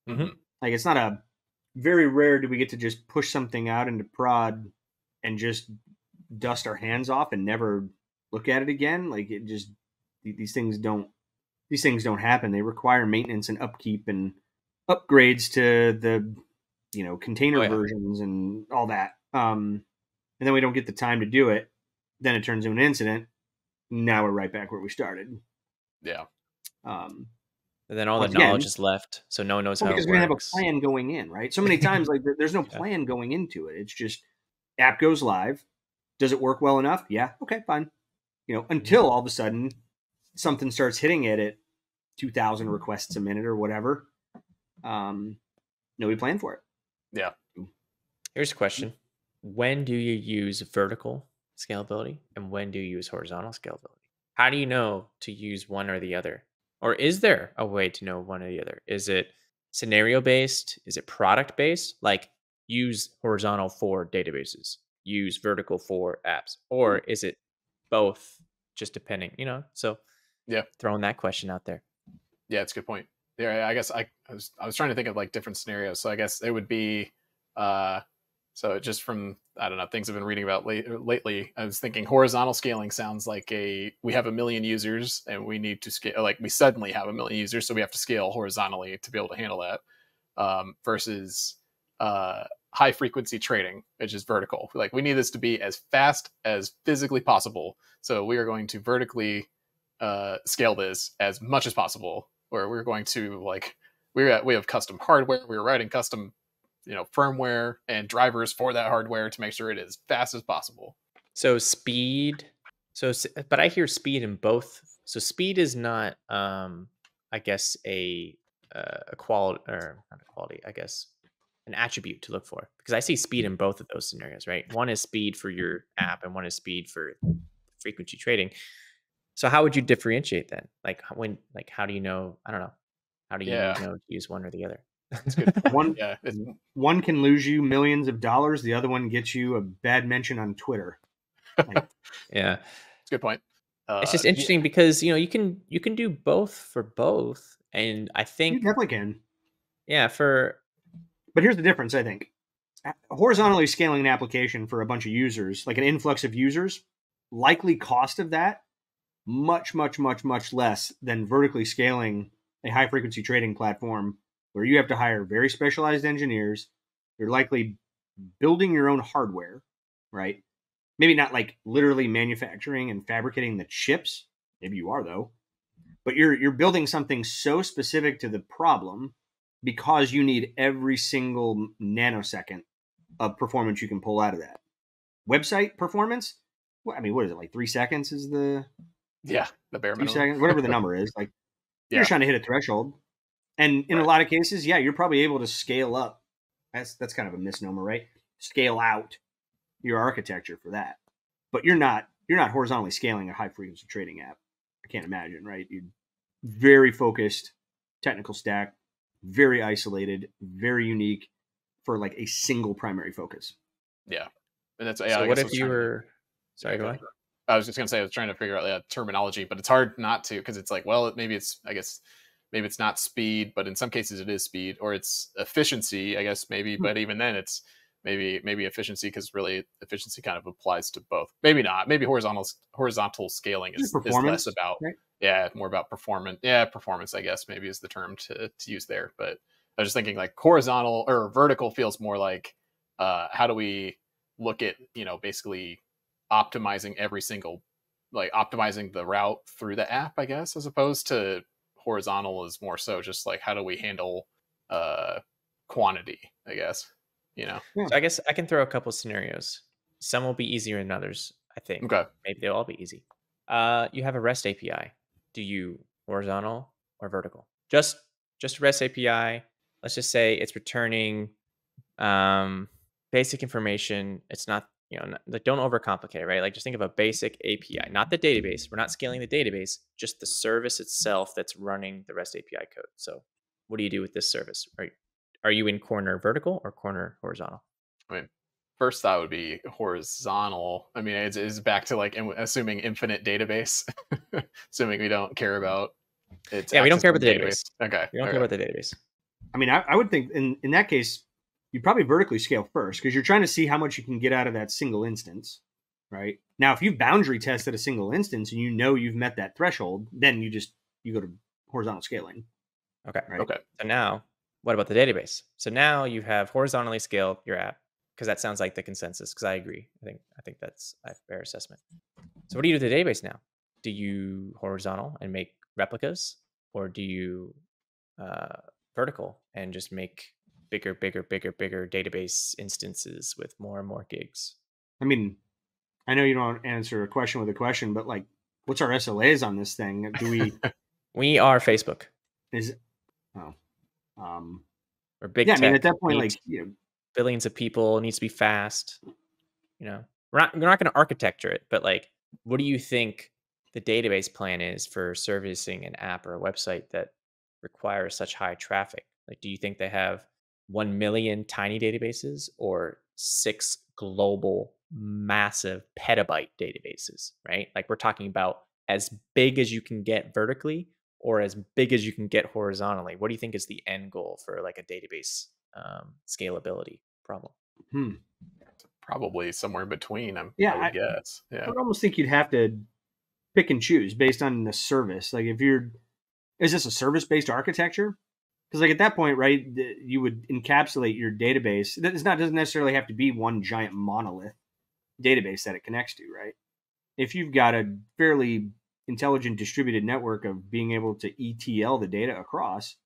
Mm-hmm. Like it's not a, very rare do we get to just push something out into prod and just dust our hands off and never look at it again. Like it just, these things don't, these things don't happen. They require maintenance and upkeep and upgrades to the, you know, container oh, yeah. versions and all that. Um, and then we don't get the time to do it. Then it turns into an incident. Now we're right back where we started. Yeah. Um, and then all the knowledge again, is left, so no one knows well, how because it we works. Because we have a plan going in, right? So many times, like there's no yeah. plan going into it. It's just app goes live. Does it work well enough? Yeah. Okay, fine. You know, until all of a sudden something starts hitting it at two thousand requests a minute or whatever. Um, nobody planned for it. Yeah. Here's a question. When do you use vertical scalability and when do you use horizontal scalability? How do you know to use one or the other? Or is there a way to know one or the other? Is it scenario-based? Is it product-based? Like use horizontal for databases, use vertical for apps, or is it both just depending, you know? So yeah, throwing that question out there. Yeah, it's a good point. Yeah, I guess I, I was I was trying to think of like different scenarios. So I guess it would be, uh, so just from, I don't know, things I've been reading about late, lately, I was thinking horizontal scaling sounds like a, we have a million users and we need to scale, like we suddenly have a million users. So we have to scale horizontally to be able to handle that, um, versus uh, high frequency trading, which is vertical. Like we need this to be as fast as physically possible. So we are going to vertically uh, scale this as much as possible. Where we're going to like, we're at, we have custom hardware. We're writing custom, you know, firmware and drivers for that hardware to make sure it is fast as possible. So speed. So, but I hear speed in both. So speed is not, um, I guess a, uh, a quality or not a quality, I guess an attribute to look for, because I see speed in both of those scenarios, right? One is speed for your app and one is speed for frequency trading. So how would you differentiate then? Like when, like, how do you know? I don't know. How do you yeah. know to use one or the other? That's good. One, yeah. one can lose you millions of dollars. The other one gets you a bad mention on Twitter. Like, yeah, that's a good point. Uh, it's just interesting yeah. because you know you can you can do both for both, and I think you definitely can. Yeah, for. But here's the difference. I think horizontally scaling an application for a bunch of users, like an influx of users, likely cost of that. Much, much, much, much less than vertically scaling a high frequency trading platform where you have to hire very specialized engineers. You're likely building your own hardware, right? Maybe not like literally manufacturing and fabricating the chips. Maybe you are though, but you're, you're building something so specific to the problem because you need every single nanosecond of performance you can pull out of that. Website performance. Well, I mean, what is it? Like three seconds is the... Yeah, the bare minimum. Seconds, whatever the number is, like yeah. you're trying to hit a threshold, and in right. a lot of cases, yeah, you're probably able to scale up. That's that's kind of a misnomer, right? Scale out your architecture for that, but you're not you're not horizontally scaling a high frequency trading app. I can't imagine, right? You're very focused, technical stack, very isolated, very unique for like a single primary focus. Yeah, and that's yeah, so. What if you were? Sorry, go ahead. I was just going to say, I was trying to figure out that terminology, but it's hard not to, because it's like, well, maybe it's, I guess, maybe it's not speed, but in some cases it is speed, or it's efficiency, I guess, maybe. Mm-hmm. But even then it's maybe, maybe efficiency, because really efficiency kind of applies to both. Maybe not. Maybe horizontal, horizontal scaling is, is less about, right? yeah, more about performance. Yeah. Performance, I guess, maybe is the term to, to use there. But I was just thinking like horizontal or vertical feels more like, uh, how do we look at, you know, basically optimizing every single, like optimizing the route through the app, I guess, as opposed to horizontal is more so just like, how do we handle uh, quantity, I guess, you know? Yeah. So I guess I can throw a couple of scenarios. Some will be easier than others, I think. Okay. Maybe they'll all be easy. Uh, you have a REST A P I. Do you horizontal or vertical? Just, just REST A P I. Let's just say it's returning um, basic information. It's not, you know, like don't overcomplicate it, right? Like just think of a basic A P I, not the database. We're not scaling the database, just the service itself that's running the REST A P I code. So what do you do with this service? Are you, are you in corner vertical or corner horizontal? I mean, first thought would be horizontal. I mean, it's, it's back to like assuming infinite database, assuming we don't care about it. Yeah, we don't care about the database. database. Okay. We don't okay. care about the database. I mean, I, I would think in, in that case, you probably vertically scale first because you're trying to see how much you can get out of that single instance, right? Now, if you've boundary tested a single instance and you know you've met that threshold, then you just, you go to horizontal scaling. Okay. Right? Okay. So now what about the database? So now you have horizontally scaled your app because that sounds like the consensus, because I agree. I think, I think that's a fair assessment. So what do you do with the database now? Do you horizontal and make replicas, or do you uh, vertical and just make bigger, bigger, bigger, bigger database instances with more and more gigs? I mean, I know you don't answer a question with a question, but like, what's our S L As on this thing? Do we? We are Facebook. Is oh, um, or big. Yeah, tech. I mean, at that point, like you know, billions of people, it needs to be fast. You know, we're not we're not going to architecture it, but like, what do you think the database plan is for servicing an app or a website that requires such high traffic? Like, do you think they have one million tiny databases or six global massive petabyte databases, right? Like we're talking about as big as you can get vertically or as big as you can get horizontally. What do you think is the end goal for like a database um, scalability problem? Hmm. Probably somewhere in between, I'm, yeah, I would I, guess. Yeah. I would almost think you'd have to pick and choose based on the service. Like if you're, is this a service-based architecture? Because like at that point, right, you would encapsulate your database. It's not, doesn't necessarily have to be one giant monolith database that it connects to, right? If you've got a fairly intelligent distributed network of being able to E T L the data across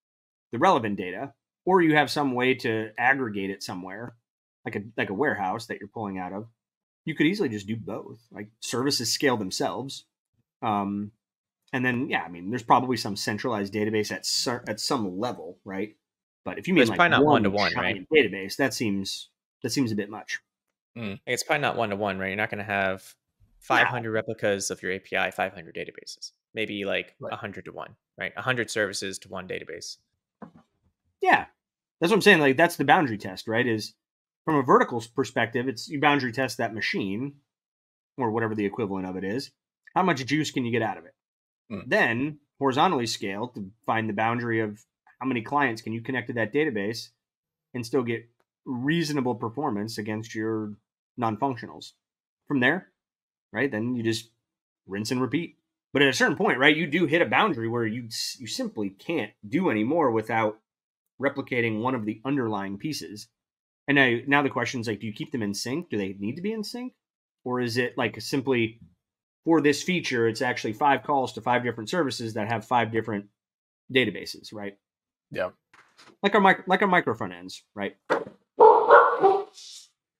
the relevant data, or you have some way to aggregate it somewhere, like a like a warehouse that you're pulling out of, you could easily just do both. Like services scale themselves. Um, and then, yeah, I mean, there's probably some centralized database at cer at some level, right? But if you mean it's like probably not one to one, right? Database, that seems that seems a bit much. Mm. It's probably not one to one, right? You're not going to have five hundred yeah. replicas of your A P I, five hundred databases. Maybe like right. a hundred to one, right? a hundred services to one database. Yeah, that's what I'm saying. Like that's the boundary test, right? Is from a vertical perspective, it's you boundary test that machine or whatever the equivalent of it is. How much juice can you get out of it? Mm. Then horizontally scale to find the boundary of how many clients can you connect to that database and still get reasonable performance against your non-functionals. From there, right, then you just rinse and repeat. But at a certain point, right, you do hit a boundary where you you simply can't do any more without replicating one of the underlying pieces. And now, now the question is, like, do you keep them in sync? Do they need to be in sync? Or is it like simply for this feature, it's actually five calls to five different services that have five different databases, right? Yeah. Like our micro, like our micro front ends, right?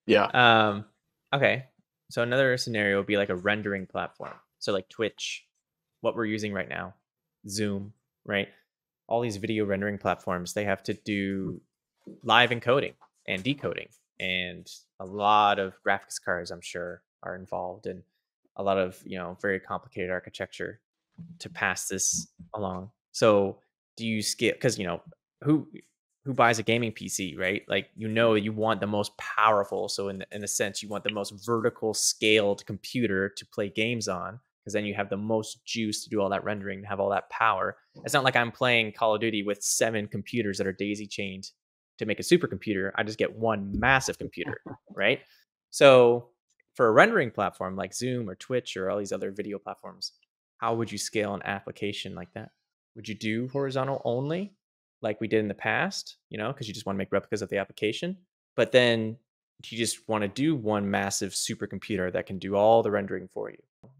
Yeah. Um, okay. So another scenario would be like a rendering platform. So like Twitch, what we're using right now, Zoom, right? All these video rendering platforms, they have to do live encoding and decoding. And a lot of graphics cards, I'm sure, are involved and a lot of, you know, very complicated architecture to pass this along. So do you skip, because, you know, who... who buys a gaming P C, right? Like, you know, you want the most powerful. So in, in a sense, you want the most vertical scaled computer to play games on, because then you have the most juice to do all that rendering and have all that power. It's not like I'm playing Call of Duty with seven computers that are daisy chained to make a supercomputer. I just get one massive computer, right? So for a rendering platform like Zoom or Twitch or all these other video platforms, how would you scale an application like that? Would you do horizontal only, like we did in the past, you know, because you just want to make replicas of the application? But then you just want to do one massive supercomputer that can do all the rendering for you,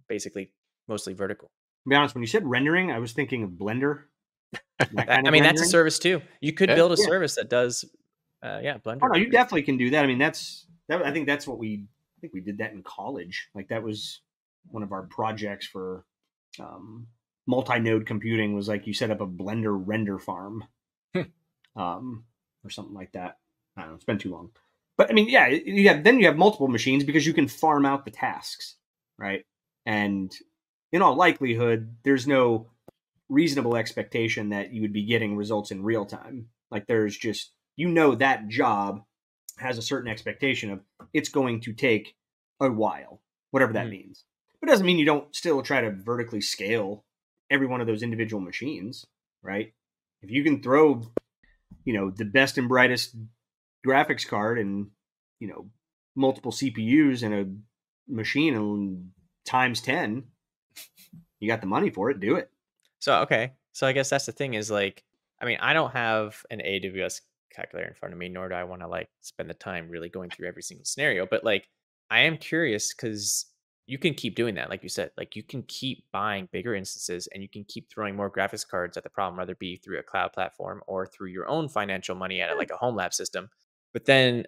basically mostly vertical. To be honest, when you said rendering, I was thinking of Blender. That that, kind of I mean, rendering. That's a service too. You could yeah. build a yeah. service that does, uh, yeah, Blender. Oh, no, you definitely can do that. I mean, that's, that, I think that's what we, I think we did that in college. Like that was one of our projects for um, multi-node computing was like you set up a Blender render farm. Um, or something like that. I don't know. It's been too long, but I mean, yeah, you have, then you have multiple machines because you can farm out the tasks, right? And in all likelihood, there's no reasonable expectation that you would be getting results in real time. Like there's just, you know, that job has a certain expectation of it's going to take a while, whatever that mm-hmm. means. But it doesn't mean you don't still try to vertically scale every one of those individual machines, right? If you can throw, you know, the best and brightest graphics card and, you know, multiple C P Us in a machine and times ten, you got the money for it, do it. So, okay. So I guess that's the thing is like, I mean, I don't have an A W S calculator in front of me, nor do I want to like spend the time really going through every single scenario. But like, I am curious because you can keep doing that. Like you said, like you can keep buying bigger instances and you can keep throwing more graphics cards at the problem, whether it be through a cloud platform or through your own financial money at it, like a home lab system. But then,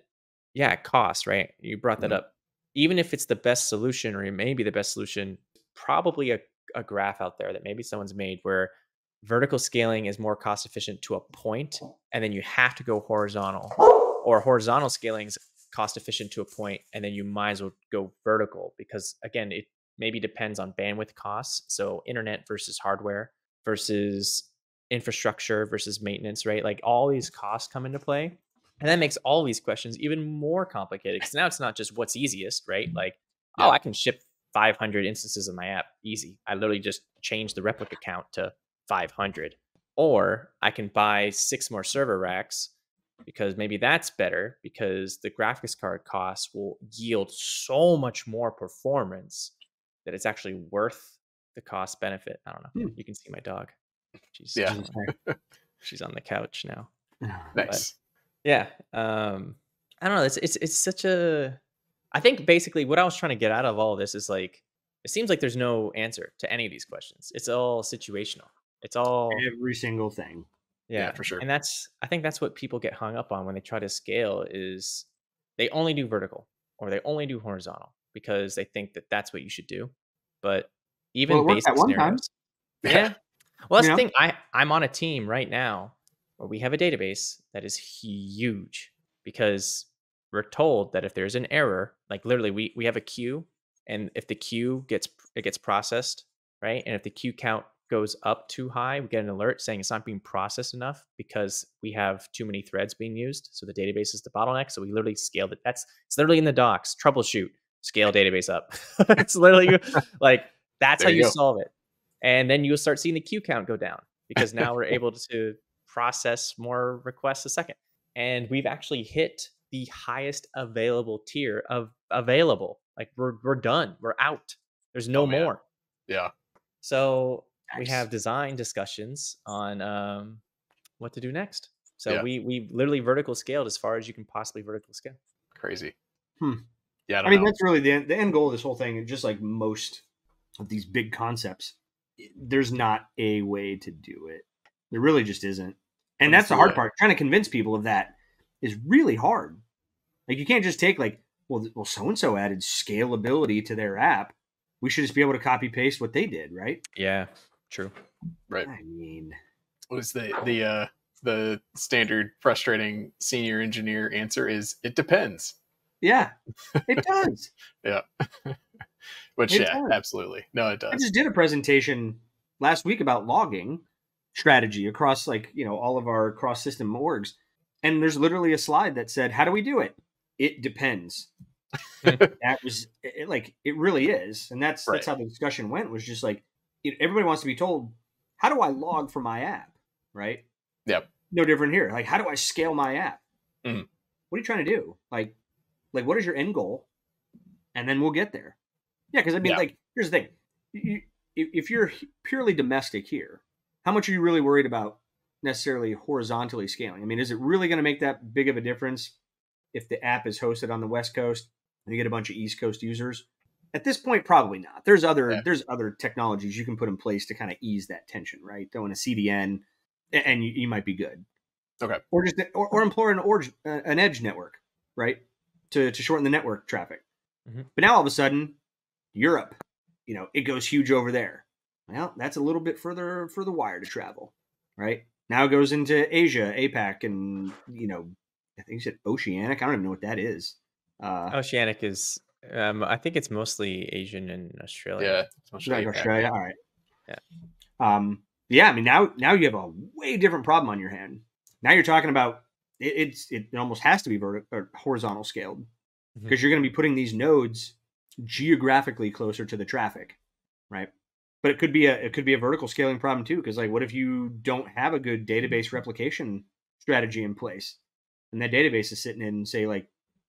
yeah, cost, right? You brought that mm-hmm. up. Even if it's the best solution, or it may be the best solution, probably a, a graph out there that maybe someone's made where vertical scaling is more cost efficient to a point, and then you have to go horizontal, or horizontal scaling is cost efficient to a point, and then you might as well go vertical, because again, it maybe depends on bandwidth costs. So internet versus hardware versus infrastructure versus maintenance, right? Like all these costs come into play. And that makes all these questions even more complicated, because now it's not just what's easiest, right? Like, yeah. oh, I can ship five hundred instances of my app easy. I literally just change the replica count to five hundred. Or I can buy six more server racks, because maybe that's better, because the graphics card costs will yield so much more performance that it's actually worth the cost benefit. I don't know. Hmm. You can see my dog. She's, yeah. she's on the couch now. Nice. But, yeah. Um, I don't know. It's, it's, it's such a, I think basically what I was trying to get out of all of this is like, it seems like there's no answer to any of these questions. It's all situational. It's all every single thing. Yeah, yeah, for sure. And that's, I think that's what people get hung up on when they try to scale, is they only do vertical or they only do horizontal because they think that that's what you should do. But even well, basic scenarios. Yeah. Well, that's you the know? thing. I, I'm on a team right now where we have a database that is huge, because we're told that if there's an error, like literally we, we have a queue, and if the queue gets, it gets processed, right? And if the queue count goes up too high, we get an alert saying it's not being processed enough because we have too many threads being used. So the database is the bottleneck. So we literally scaled it. That's it's literally in the docs. Troubleshoot, scale database up. It's literally like that's there how you, you solve it. And then you'll start seeing the queue count go down, because now we're able to process more requests a second. And we've actually hit the highest available tier of available. Like we're we're done. We're out. There's no oh, more. Yeah. So we have design discussions on um, what to do next. So yeah. we we literally vertical scaled as far as you can possibly vertical scale. Crazy. Hmm. Yeah, I, don't I mean, know. That's really the end, the end goal of this whole thing. Just like most of these big concepts, there's not a way to do it. There really just isn't. And that's, that's the hard way. part. Trying to convince people of that is really hard. Like you can't just take like, well, well, so-and-so added scalability to their app. We should just be able to copy paste what they did, right? Yeah. True. Right. I mean, what is the the uh, the standard frustrating senior engineer answer is it depends. Yeah, it does. yeah. Which it yeah, does. absolutely. No, it does. I just did a presentation last week about logging strategy across like, you know, all of our cross system orgs. And there's literally a slide that said, how do we do it? It depends. that was it, like, it really is. And that's, right. that's how the discussion went, was just like, everybody wants to be told, how do I log for my app, right? Yep. No different here. Like, how do I scale my app? Mm-hmm. What are you trying to do? Like, like what is your end goal? And then we'll get there. Yeah, because I mean, yeah. like, here's the thing. You, if you're purely domestic here, how much are you really worried about necessarily horizontally scaling? I mean, is it really going to make that big of a difference if the app is hosted on the West Coast and you get a bunch of East Coast users? At this point, probably not. There's other yeah. there's other technologies you can put in place to kind of ease that tension, right? Throw in a C D N, and you, you might be good. Okay. Or just or, or employ an org, an edge network, right, to to shorten the network traffic. Mm-hmm. But now all of a sudden, Europe, you know, it goes huge over there. Well, that's a little bit further for the wire to travel, right? Now it goes into Asia, APAC, and you know, I think you said Oceanic. I don't even know what that is. Uh, Oceanic is. Um, I think it's mostly Asian and Australia. Yeah, it's Australia. Like Australia. All right. Yeah. Um. Yeah. I mean, now, now you have a way different problem on your hand. Now you're talking about it, it's it almost has to be vertical or horizontal scaled, because mm-hmm. you're going to be putting these nodes geographically closer to the traffic, right? But it could be a it could be a vertical scaling problem too, because like, what if you don't have a good database replication strategy in place, and that database is sitting in, say, like,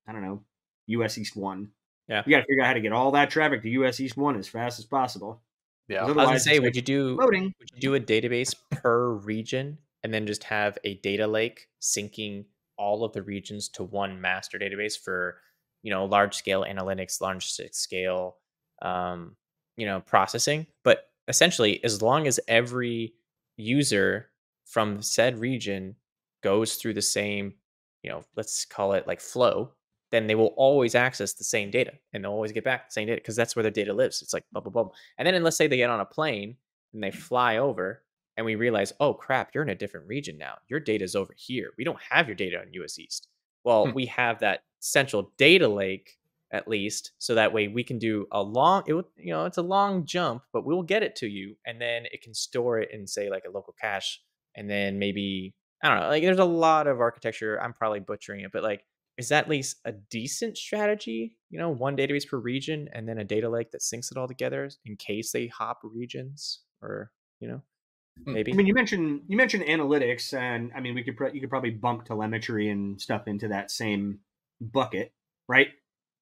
I don't know, U S East one. Yeah, you got to figure out how to get all that traffic to U S East one as fast as possible. Yeah, I was gonna say, like, would you do loading. would you do a database per region and then just have a data lake syncing all of the regions to one master database for, you know, large scale analytics, large scale um, you know, processing. But essentially, as long as every user from said region goes through the same, you know, let's call it like flow, then they will always access the same data and they'll always get back the same data because that's where their data lives. It's like blah, blah, blah. And then let's say they get on a plane and they fly over and we realize, oh crap, you're in a different region now. Your data is over here. We don't have your data on U S East. Well, hmm. we have that central data lake at least, so that way we can do a long, it will, you know, it's a long jump, but we'll get it to you. And then it can store it in, say, like a local cache. And then maybe, I don't know, like there's a lot of architecture. I'm probably butchering it, but like, is that at least a decent strategy? You know, one database per region and then a data lake that syncs it all together in case they hop regions or, you know, maybe. I mean, you mentioned, you mentioned analytics, and I mean, we could, you could probably bump telemetry and stuff into that same bucket, right?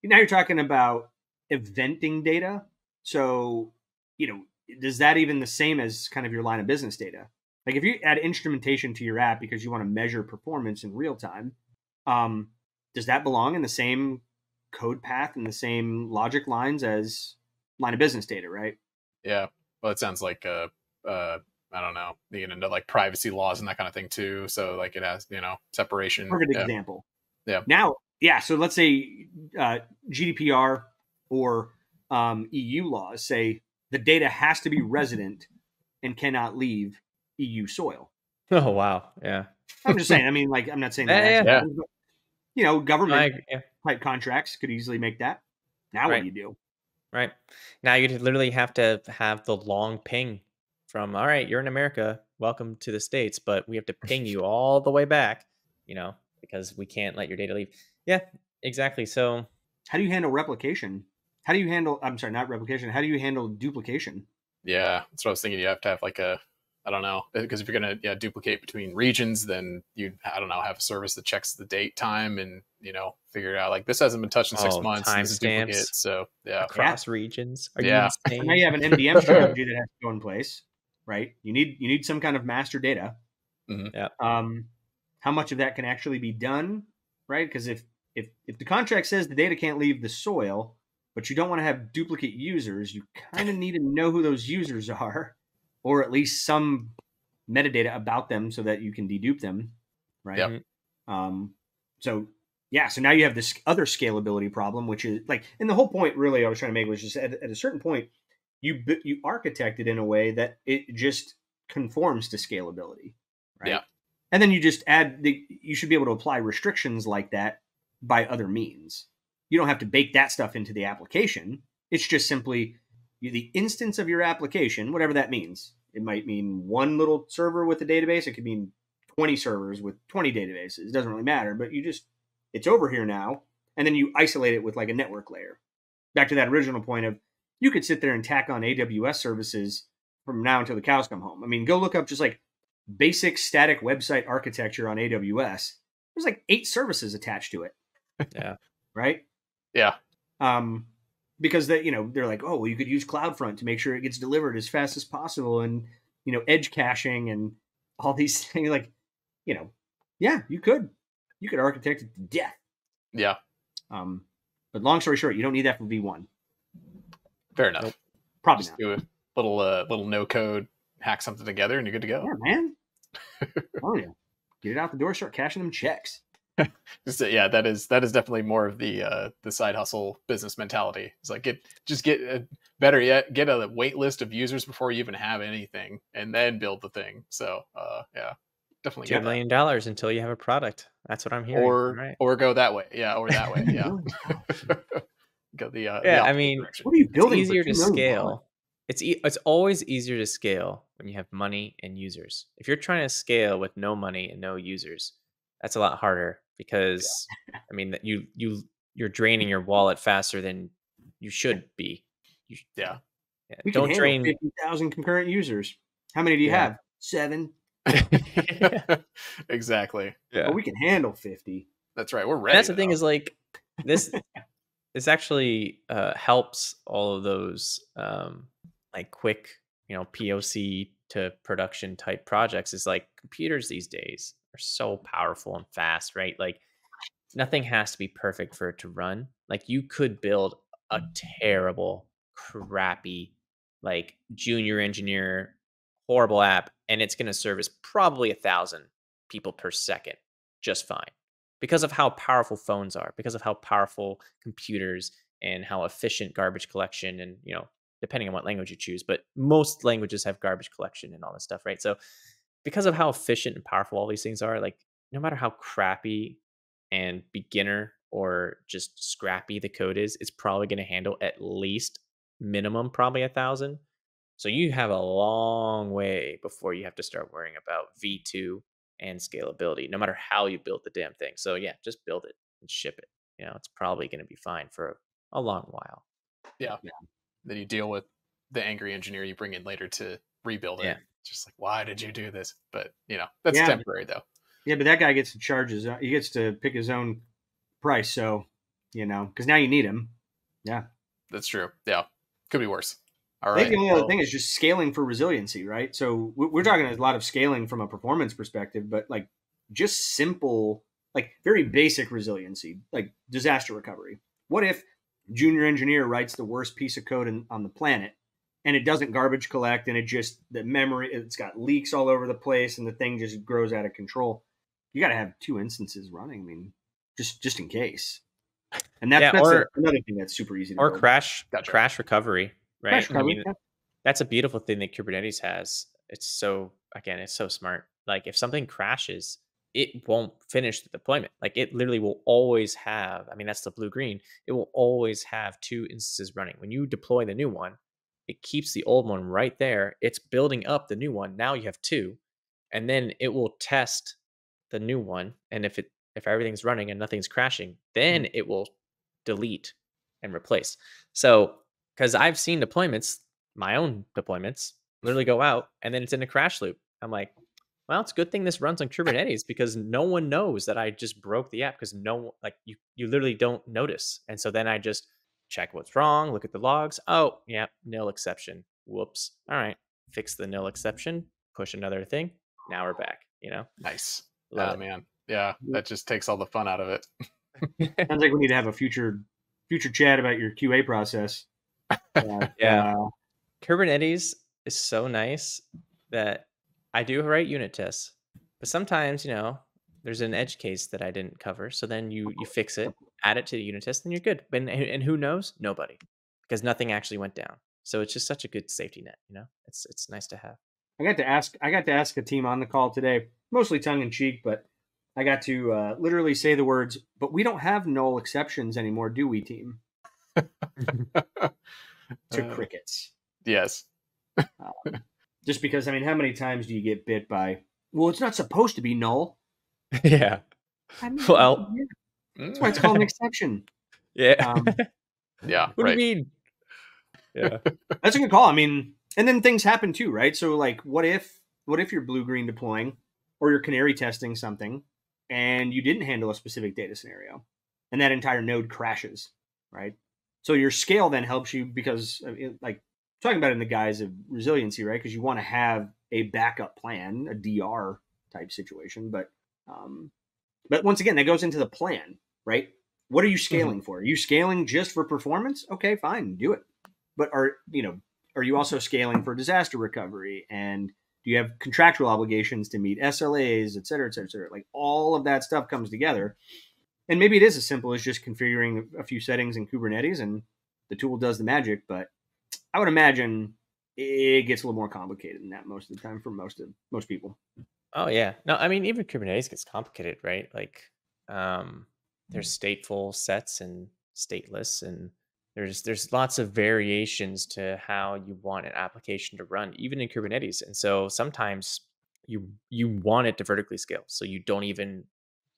Now you're talking about eventing data. So, you know, is that even the same as kind of your line of business data? Like if you add instrumentation to your app because you want to measure performance in real time, um, does that belong in the same code path and the same logic lines as line of business data, right? Yeah. Well, it sounds like, uh, uh, I don't know, you know, like privacy laws and that kind of thing too. So like it has, you know, separation. Perfect yeah. example. Yeah. Now, yeah. So let's say uh, G D P R or um, E U laws say the data has to be resident and cannot leave E U soil. Oh, wow. Yeah. I'm just saying, I mean, like, I'm not saying that. Yeah, yeah. But, you know, government I, yeah. type contracts could easily make that. Now right. what do you do? Right. Now you literally have to have the long ping from, all right, you're in America. Welcome to the States. But we have to ping you all the way back, you know, because we can't let your data leave. Yeah, exactly. So how do you handle replication? How do you handle, I'm sorry, not replication. How do you handle duplication? Yeah, that's what I was thinking. You have to have like a, I don't know, because if you're going to yeah, duplicate between regions, then you, I don't know, have a service that checks the date, time, and, you know, figure out like this hasn't been touched in six oh, months. Time this stamps. Is duplicate, so yeah. Across yeah. regions. Are yeah. You so now you have an M D M strategy that has to go in place, right? You need, you need some kind of master data. Mm-hmm. Yeah. Um, how much of that can actually be done, right? Because if, If, if the contract says the data can't leave the soil, but you don't want to have duplicate users, you kind of need to know who those users are, or at least some metadata about them so that you can dedupe them, right? Yep. Um, so, yeah, so now you have this other scalability problem, which is like, and the whole point really I was trying to make was just at, at a certain point, you you architect it in a way that it just conforms to scalability, right? Yeah. And then you just add, the, you should be able to apply restrictions like that by other means. You don't have to bake that stuff into the application. It's just simply the instance of your application, whatever that means. It might mean one little server with a database. It could mean twenty servers with twenty databases. It doesn't really matter, but you just, it's over here now. And then you isolate it with like a network layer. Back to that original point of, you could sit there and tack on A W S services from now until the cows come home. I mean, go look up just like basic static website architecture on A W S. There's like eight services attached to it. Yeah. Right. Yeah. Um, because that, you know, they're like, oh, well, you could use CloudFront to make sure it gets delivered as fast as possible. And, you know, edge caching and all these things like, you know, yeah, you could, you could architect it to death. Yeah. Um, but long story short, you don't need that for V one. Fair enough. So, probably just not. Do a little, uh, little no code, hack something together and you're good to go. Yeah, man. Oh yeah. Get it out the door, start cashing them checks. So, yeah, that is that is definitely more of the uh, the side hustle business mentality. It's like get just get a, better yet, get a wait list of users before you even have anything, and then build the thing. So uh, yeah, definitely two million dollars until you have a product. That's what I'm hearing. Or right. or go that way, yeah, or that way, yeah. Go the uh, yeah. The I mean, direction. What are you building? It's easier to scale. It's e it's always easier to scale when you have money and users. If you're trying to scale with no money and no users, that's a lot harder because yeah. I mean that you you you're draining your wallet faster than you should be. You, yeah. yeah. We don't drain fifty thousand concurrent users. How many do you yeah. have? Seven. Exactly. Yeah. Well, we can handle fifty. That's right. We're ready. And that's the though. thing is like this this actually uh, helps all of those um, like quick, you know, P O C to production type projects. Is like computers these days are so powerful and fast, right? Like nothing has to be perfect for it to run. Like you could build a terrible crappy, like junior engineer, horrible app, and it's going to service probably a thousand people per second just fine because of how powerful phones are, because of how powerful computers and how efficient garbage collection, and, you know, depending on what language you choose, but most languages have garbage collection and all this stuff, right? So because of how efficient and powerful all these things are, like no matter how crappy and beginner or just scrappy the code is, it's probably going to handle at least minimum, probably a thousand. So you have a long way before you have to start worrying about V two and scalability, no matter how you build the damn thing. So yeah, just build it and ship it. You know, it's probably going to be fine for a long while. Yeah. yeah. Then you deal with the angry engineer you bring in later to rebuild it. Yeah. Just like, why did you do this? But, you know, that's yeah. temporary though. Yeah, but that guy gets to charge his, he gets to pick his own price. So, you know, because now you need him. Yeah. That's true. Yeah. Could be worse. All right. I think the only other thing is just scaling for resiliency, right? So we're talking a lot of scaling from a performance perspective, but like just simple, like very basic resiliency, like disaster recovery. What if junior engineer writes the worst piece of code in, on the planet, and it doesn't garbage collect, and it just, the memory, it's got leaks all over the place, and the thing just grows out of control? You got to have two instances running. I mean, just just in case. And that's, yeah, that's or, another thing that's super easy to or build. crash gotcha. crash recovery, right? Crash recovery, I mean, yeah. That's a beautiful thing that Kubernetes has. It's so, again, it's so smart. Like if something crashes, it won't finish the deployment. Like it literally will always have, I mean, that's the blue green. It will always have two instances running. When you deploy the new one, it keeps the old one right there. It's building up the new one. Now you have two, and then it will test the new one. And if it, if everything's running and nothing's crashing, then it will delete and replace. So, because I've seen deployments, my own deployments, literally go out and then it's in a crash loop. I'm like, well, it's a good thing this runs on Kubernetes because no one knows that I just broke the app, because no, like you, you literally don't notice. And so then I just check what's wrong, look at the logs. Oh, yeah, nil exception. Whoops. All right, fix the nil exception, push another thing. Now we're back, you know? Nice. Love oh, it. man. Yeah, that just takes all the fun out of it. Sounds like we need to have a future future chat about your Q A process. Uh, yeah. Uh, Kubernetes is so nice that I do write unit tests, but sometimes, you know, there's an edge case that I didn't cover. So then you, you fix it, add it to the unit test, and you're good. And, and who knows? Nobody, because nothing actually went down. So it's just such a good safety net, you know? It's it's nice to have. I got to ask, I got to ask a team on the call today, mostly tongue in cheek, but I got to uh, literally say the words, but we don't have null exceptions anymore, do we, team? To crickets. Uh, yes. uh, just because, I mean, how many times do you get bit by, well, it's not supposed to be null. Yeah. I mean, well, yeah. That's why it's called an exception. Yeah. Um, yeah. What right. do you mean? Yeah. That's a good call. I mean, and then things happen too, right? So like, what if, what if you're blue-green deploying or you're canary testing something, and you didn't handle a specific data scenario, and that entire node crashes, right? So your scale then helps you because, it, like, talking about it in the guise of resiliency, right? Because you want to have a backup plan, a D R type situation. But, um, but once again, that goes into the plan, right? What are you scaling mm-hmm. for? Are you scaling just for performance? Okay, fine, do it. But are you know are you also scaling for disaster recovery, and do you have contractual obligations to meet S L As, et cetera, et cetera, et cetera? Like all of that stuff comes together. And maybe it is as simple as just configuring a few settings in Kubernetes and the tool does the magic. But I would imagine it gets a little more complicated than that most of the time for most of most people. Oh, yeah. No, I mean, even Kubernetes gets complicated, right? Like um, there's stateful sets and stateless, and There's there's lots of variations to how you want an application to run, even in Kubernetes. And so sometimes you you want it to vertically scale, so you don't even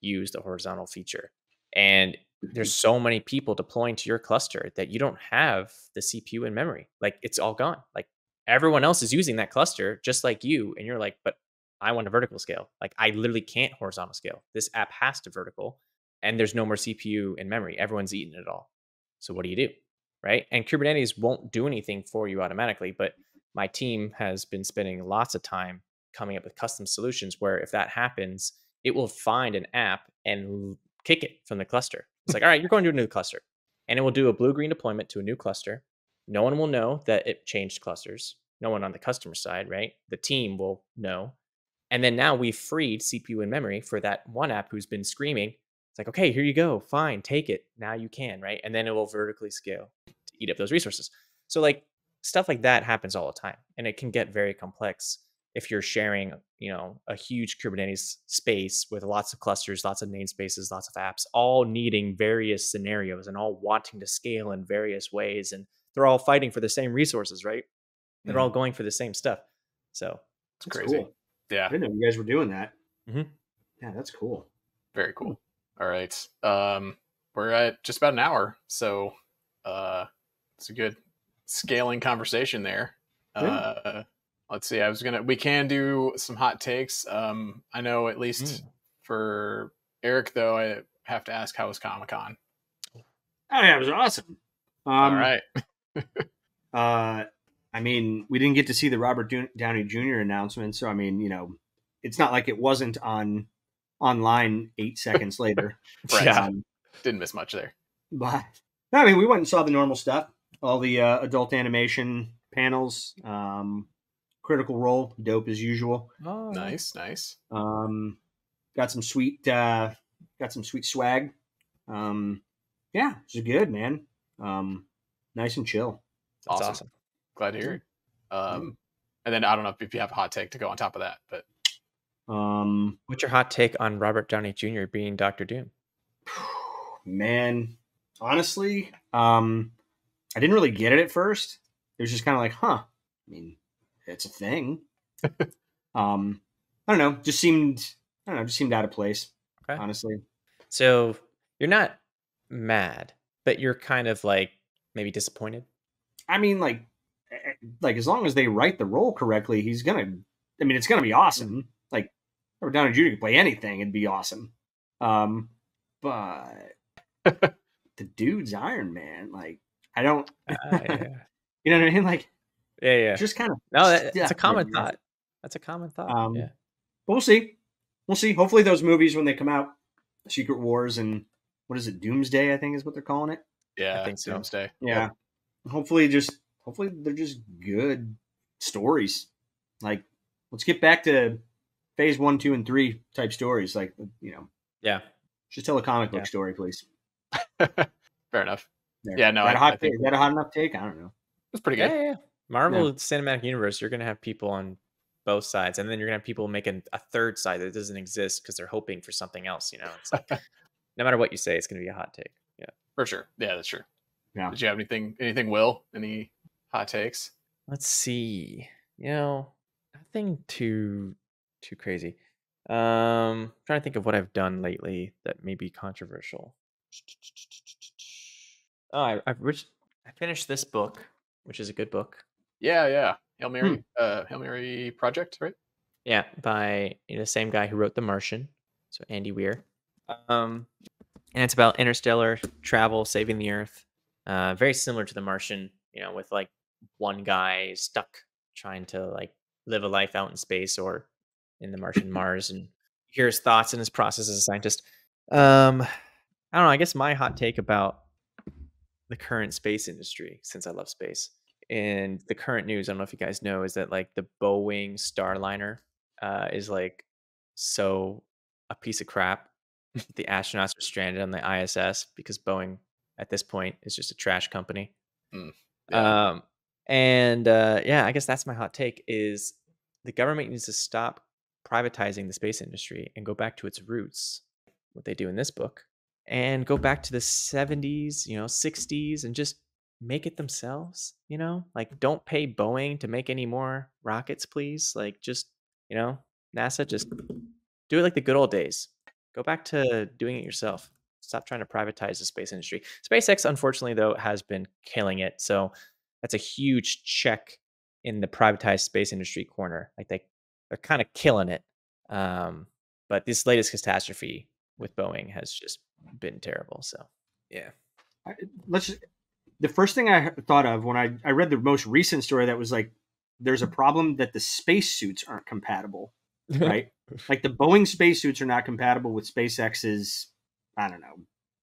use the horizontal feature. And there's so many people deploying to your cluster that you don't have the C P U in memory. Like it's all gone. Like everyone else is using that cluster just like you, and you're like, but I want to vertical scale. Like I literally can't horizontal scale. This app has to vertical, and there's no more C P U in memory. Everyone's eaten it all. So what do you do? Right? And Kubernetes won't do anything for you automatically, but my team has been spending lots of time coming up with custom solutions where if that happens, it will find an app and kick it from the cluster. It's like, all right, you're going to a new cluster. And it will do a blue-green deployment to a new cluster. No one will know that it changed clusters. No one on the customer side, right? The team will know. And then now we've freed C P U and memory for that one app who's been screaming. It's like, okay, here you go. Fine, take it. Now you can, right? And then it will vertically scale to eat up those resources. So like stuff like that happens all the time. And it can get very complex if you're sharing, you know, a huge Kubernetes space with lots of clusters, lots of namespaces, lots of apps, all needing various scenarios and all wanting to scale in various ways. And they're all fighting for the same resources, right? They're mm. all going for the same stuff. So it's crazy. Cool. Yeah. I didn't know you guys were doing that. Mm-hmm. Yeah, that's cool. Very cool. All right. Um, we're at just about an hour. So uh, it's a good scaling conversation there. Yeah. Uh, let's see. I was going to, we can do some hot takes. Um, I know at least mm. for Eric, though, I have to ask, how was Comic-Con? Oh, yeah, it was awesome. Um, All right. uh, I mean, we didn't get to see the Robert Downey Junior announcement. So, I mean, you know, it's not like it wasn't on online eight seconds later. Right. Yeah. Um, didn't miss much there. But I mean, we went and saw the normal stuff, all the uh, adult animation panels, um, Critical Role, dope as usual. Oh, nice, nice. Um, got some sweet, uh, got some sweet swag. Um, yeah, it was good, man. Um, nice and chill. That's awesome. awesome. Glad to hear it. Um, and then I don't know if you have a hot take to go on top of that, but um, what's your hot take on Robert Downey Junior being Doctor Doom? Man, honestly, um, I didn't really get it at first. It was just kind of like, huh? I mean, it's a thing. um, I don't know. Just seemed, I don't know. Just seemed out of place. Okay. Honestly. So you're not mad, but you're kind of like maybe disappointed. I mean, like. Like, as long as they write the role correctly, he's going to, I mean, it's going to be awesome. Like, Robert Downey Junior could play anything. It'd be awesome. Um, but the dude's Iron Man. Like, I don't, uh, yeah. you know what I mean? Like, yeah, yeah. Just kind of. No, that, that's a common right thought. That's a common thought. Um, yeah. But we'll see. We'll see. Hopefully those movies, when they come out, Secret Wars and what is it? Doomsday, I think is what they're calling it. Yeah. I think so. Doomsday. Yeah. Yep. Hopefully just. Hopefully they're just good stories. Like, let's get back to phase one, two, and three type stories. Like, you know, yeah, just tell a comic book yeah. story, please. Fair enough. There. Yeah, no, is that, I, a hot I think... is that a hot enough take? I don't know. It's pretty good. Yeah, yeah. Marvel yeah. Cinematic Universe. You're gonna have people on both sides, and then you're gonna have people making a third side that doesn't exist because they're hoping for something else. You know, it's like no matter what you say, it's gonna be a hot take. Yeah, for sure. Yeah, that's true. Yeah. Did you have anything? Anything? Will any? Hot takes. Let's see. You know, nothing too too crazy. Um, I'm trying to think of what I've done lately that may be controversial. Oh, I I, reached, I finished this book, which is a good book. Yeah, yeah. Hail Mary, hmm. uh, Hail Mary Project, right? Yeah, by you know, the same guy who wrote The Martian, so Andy Weir. Um, and it's about interstellar travel, saving the Earth. Uh, very similar to The Martian, you know, with like. One guy stuck trying to like live a life out in space or in the Martian Mars, and hear his thoughts and his process as a scientist. Um, I don't know. I guess my hot take about the current space industry, since I love space and the current news, I don't know if you guys know, is that like the Boeing Starliner uh, is like so a piece of crap. The astronauts are stranded on the I S S because Boeing at this point is just a trash company. Mm, yeah. Um, And uh, yeah, I guess that's my hot take is the government needs to stop privatizing the space industry and go back to its roots, what they do in this book, and go back to the seventies, you know, sixties and just make it themselves, you know, like don't pay Boeing to make any more rockets, please. Like just, you know, NASA, just do it like the good old days. Go back to doing it yourself. Stop trying to privatize the space industry. SpaceX, unfortunately, though, has been killing it. So that's a huge check in the privatized space industry corner. Like they, they're kind of killing it. Um, but this latest catastrophe with Boeing has just been terrible. So, yeah. I, let's. Just, the first thing I thought of when I, I read the most recent story that was like, there's a problem that the spacesuits aren't compatible, right? Like the Boeing spacesuits are not compatible with SpaceX's, I don't know,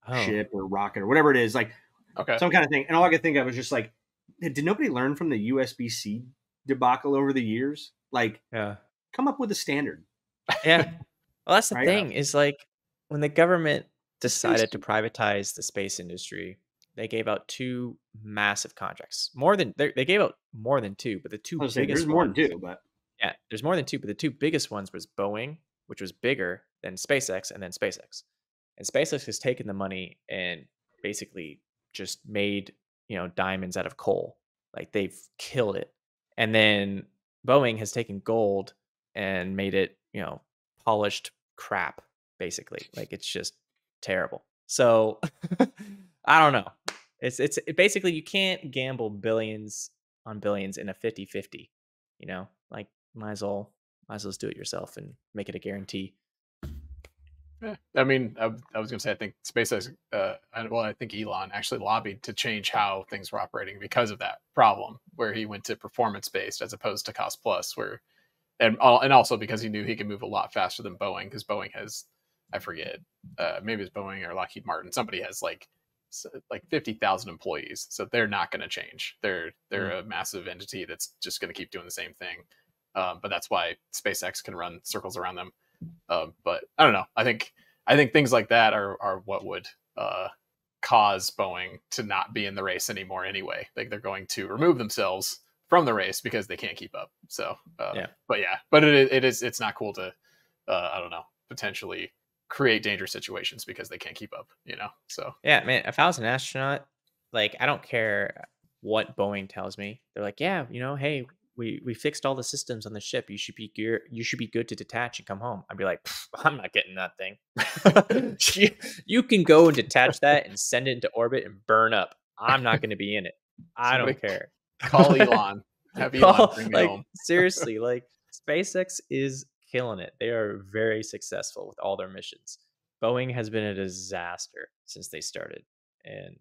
oh. ship or rocket or whatever it is, like okay. some kind of thing. And all I could think of was just like, did nobody learn from the U S B C debacle over the years? Like, yeah. come up with a standard. Yeah. Well, that's the right? thing is like when the government decided to privatize the space industry, they gave out two massive contracts. More than they, they gave out more than two, but the two biggest saying, there's ones, more than two, but yeah, there's more than two, but the two biggest ones was Boeing, which was bigger than SpaceX, and then SpaceX. And SpaceX has taken the money and basically just made, you know, diamonds out of coal. Like they've killed it. And then Boeing has taken gold and made it, you know, polished crap, basically. Like it's just terrible. So I don't know. It's it's it basically you can't gamble billions on billions in a fifty fifty, you know, like might as well might as well just do it yourself and make it a guarantee. Yeah, I mean, I, I was going to say, I think SpaceX, uh, well, I think Elon actually lobbied to change how things were operating because of that problem, where he went to performance-based as opposed to cost-plus, where, and and also because he knew he could move a lot faster than Boeing, because Boeing has, I forget, uh, maybe it's Boeing or Lockheed Martin, somebody has like like fifty thousand employees, so they're not going to change. They're they're mm-hmm. a massive entity that's just going to keep doing the same thing, um, but that's why SpaceX can run circles around them. Uh, but I don't know. I think I think things like that are are what would uh, cause Boeing to not be in the race anymore. Anyway, like they're going to remove themselves from the race because they can't keep up. So, uh, yeah. But yeah, but it it is it's not cool to uh, I don't know, potentially create dangerous situations because they can't keep up. You know. So yeah, man. If I was an astronaut, like I don't care what Boeing tells me. They're like, yeah, you know, hey. We, we fixed all the systems on the ship. You should be gear. You should be good to detach and come home. I'd be like, I'm not getting that thing. you, you can go and detach that and send it into orbit and burn up. I'm not going to be in it. I Somebody don't care. Call Elon. Have Elon call, bring me like, home. Seriously, like SpaceX is killing it. They are very successful with all their missions. Boeing has been a disaster since they started. And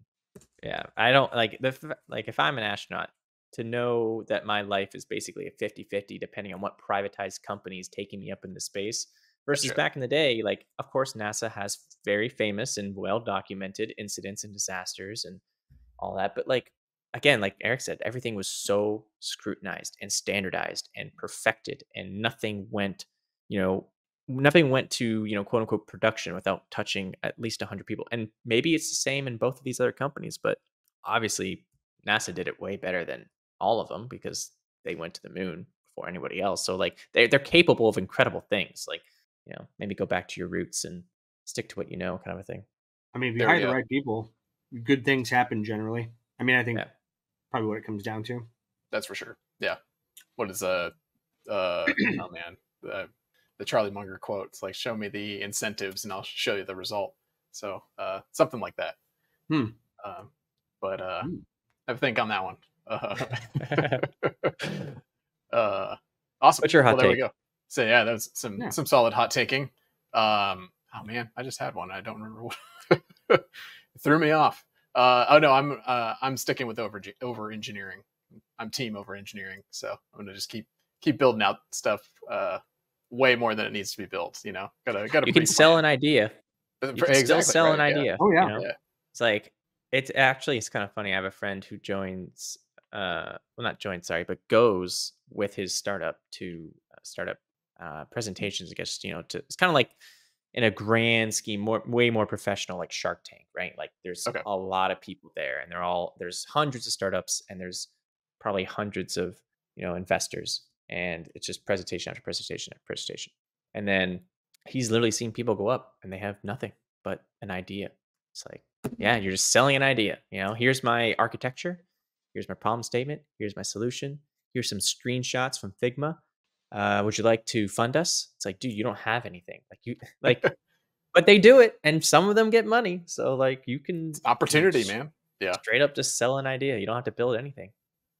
yeah, I don't like the like if I'm an astronaut, to know that my life is basically a fifty fifty, depending on what privatized company is taking me up into space. Versus back in the day, like, of course, NASA has very famous and well-documented incidents and disasters and all that. But like, again, like Eric said, everything was so scrutinized and standardized and perfected, and nothing went, you know, nothing went to, you know, quote unquote production without touching at least one hundred people. And maybe it's the same in both of these other companies, but obviously NASA did it way better than all of them because they went to the moon before anybody else. So like they're, they're capable of incredible things. Like, you know, maybe go back to your roots and stick to what you know, kind of a thing. I mean, if you hire the right people, good things happen generally. I mean, I think yeah. probably what it comes down to. That's for sure. Yeah. What is a, uh, uh, oh man, the, the Charlie Munger quote. It's like, show me the incentives and I'll show you the result. So uh, something like that. Hmm. Uh, but uh, hmm. I think on that one. Uh, uh, awesome. What's your hot well, there take? We go. So yeah, that's some yeah. some solid hot taking. Um, oh man, I just had one. I don't remember what. It threw me off. Uh, oh no, I'm uh, I'm sticking with over over engineering. I'm team over engineering, so I'm gonna just keep keep building out stuff uh, way more than it needs to be built. You know, gotta gotta. You can sell an idea. You exactly, can still sell right, an idea. Yeah. Oh yeah. You know? Yeah. It's like. It's actually, it's kind of funny. I have a friend who joins, uh, well, not joins, sorry, but goes with his startup to uh, startup uh, presentations, I guess, you know, to, it's kind of like in a grand scheme, more, way more professional, like Shark Tank, right? Like there's okay. a lot of people there and they're all, there's hundreds of startups and there's probably hundreds of, you know, investors, and it's just presentation after presentation after presentation. And then he's literally seen people go up and they have nothing but an idea. It's like, yeah, you're just selling an idea. You know, here's my architecture. Here's my problem statement. Here's my solution. Here's some screenshots from Figma. Uh, would you like to fund us? It's like, dude, you don't have anything. Like you, like, but they do it, and some of them get money. So like, you can it's opportunity, you know, man. Yeah, straight up just sell an idea. You don't have to build anything.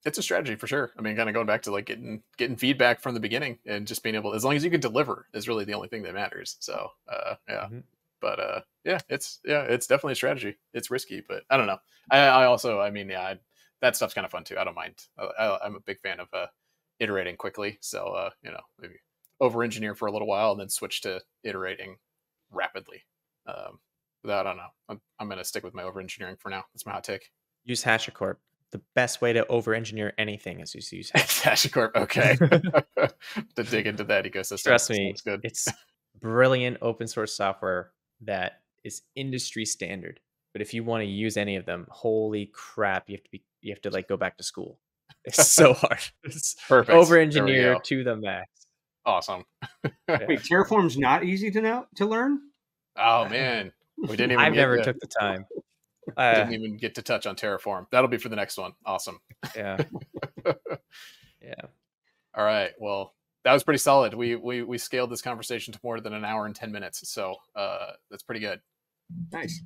It's a strategy for sure. I mean, kind of going back to like getting getting feedback from the beginning and just being able, as long as you can deliver, is really the only thing that matters. So uh, yeah. Mm-hmm. But uh, yeah, it's yeah, it's definitely a strategy. It's risky, but I don't know. I, I also, I mean, yeah, I, that stuff's kind of fun too. I don't mind. I, I, I'm a big fan of uh, iterating quickly. So uh, you know, maybe over-engineer for a little while and then switch to iterating rapidly. Um, that I don't know. I'm, I'm gonna stick with my over-engineering for now. That's my hot take. Use HashiCorp. the best way to over-engineer anything is to use HashiCorp. Okay. To dig into that ecosystem. Trust me, good. It's brilliant open source software that is industry standard. But if you want to use any of them, holy crap, you have to be, you have to like go back to school. It's so hard. It's perfect. Over-engineer to the max. Awesome. Yeah. Wait, Terraform's not easy to know to learn? Oh man, we didn't even. I've never to, took the time. I uh, didn't even get to touch on Terraform. That'll be for the next one. Awesome. Yeah. Yeah. All right. Well, that was pretty solid. We we we scaled this conversation to more than an hour and ten minutes. So uh, that's pretty good. Nice.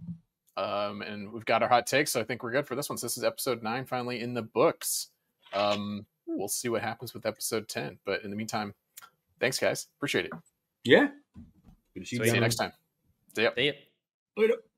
Um, and we've got our hot takes, so I think we're good for this one. So this is episode nine, finally in the books. Um, we'll see what happens with episode ten. But in the meantime, thanks, guys. Appreciate it. Yeah. Good to see you. See you next time. See ya. See ya. Later.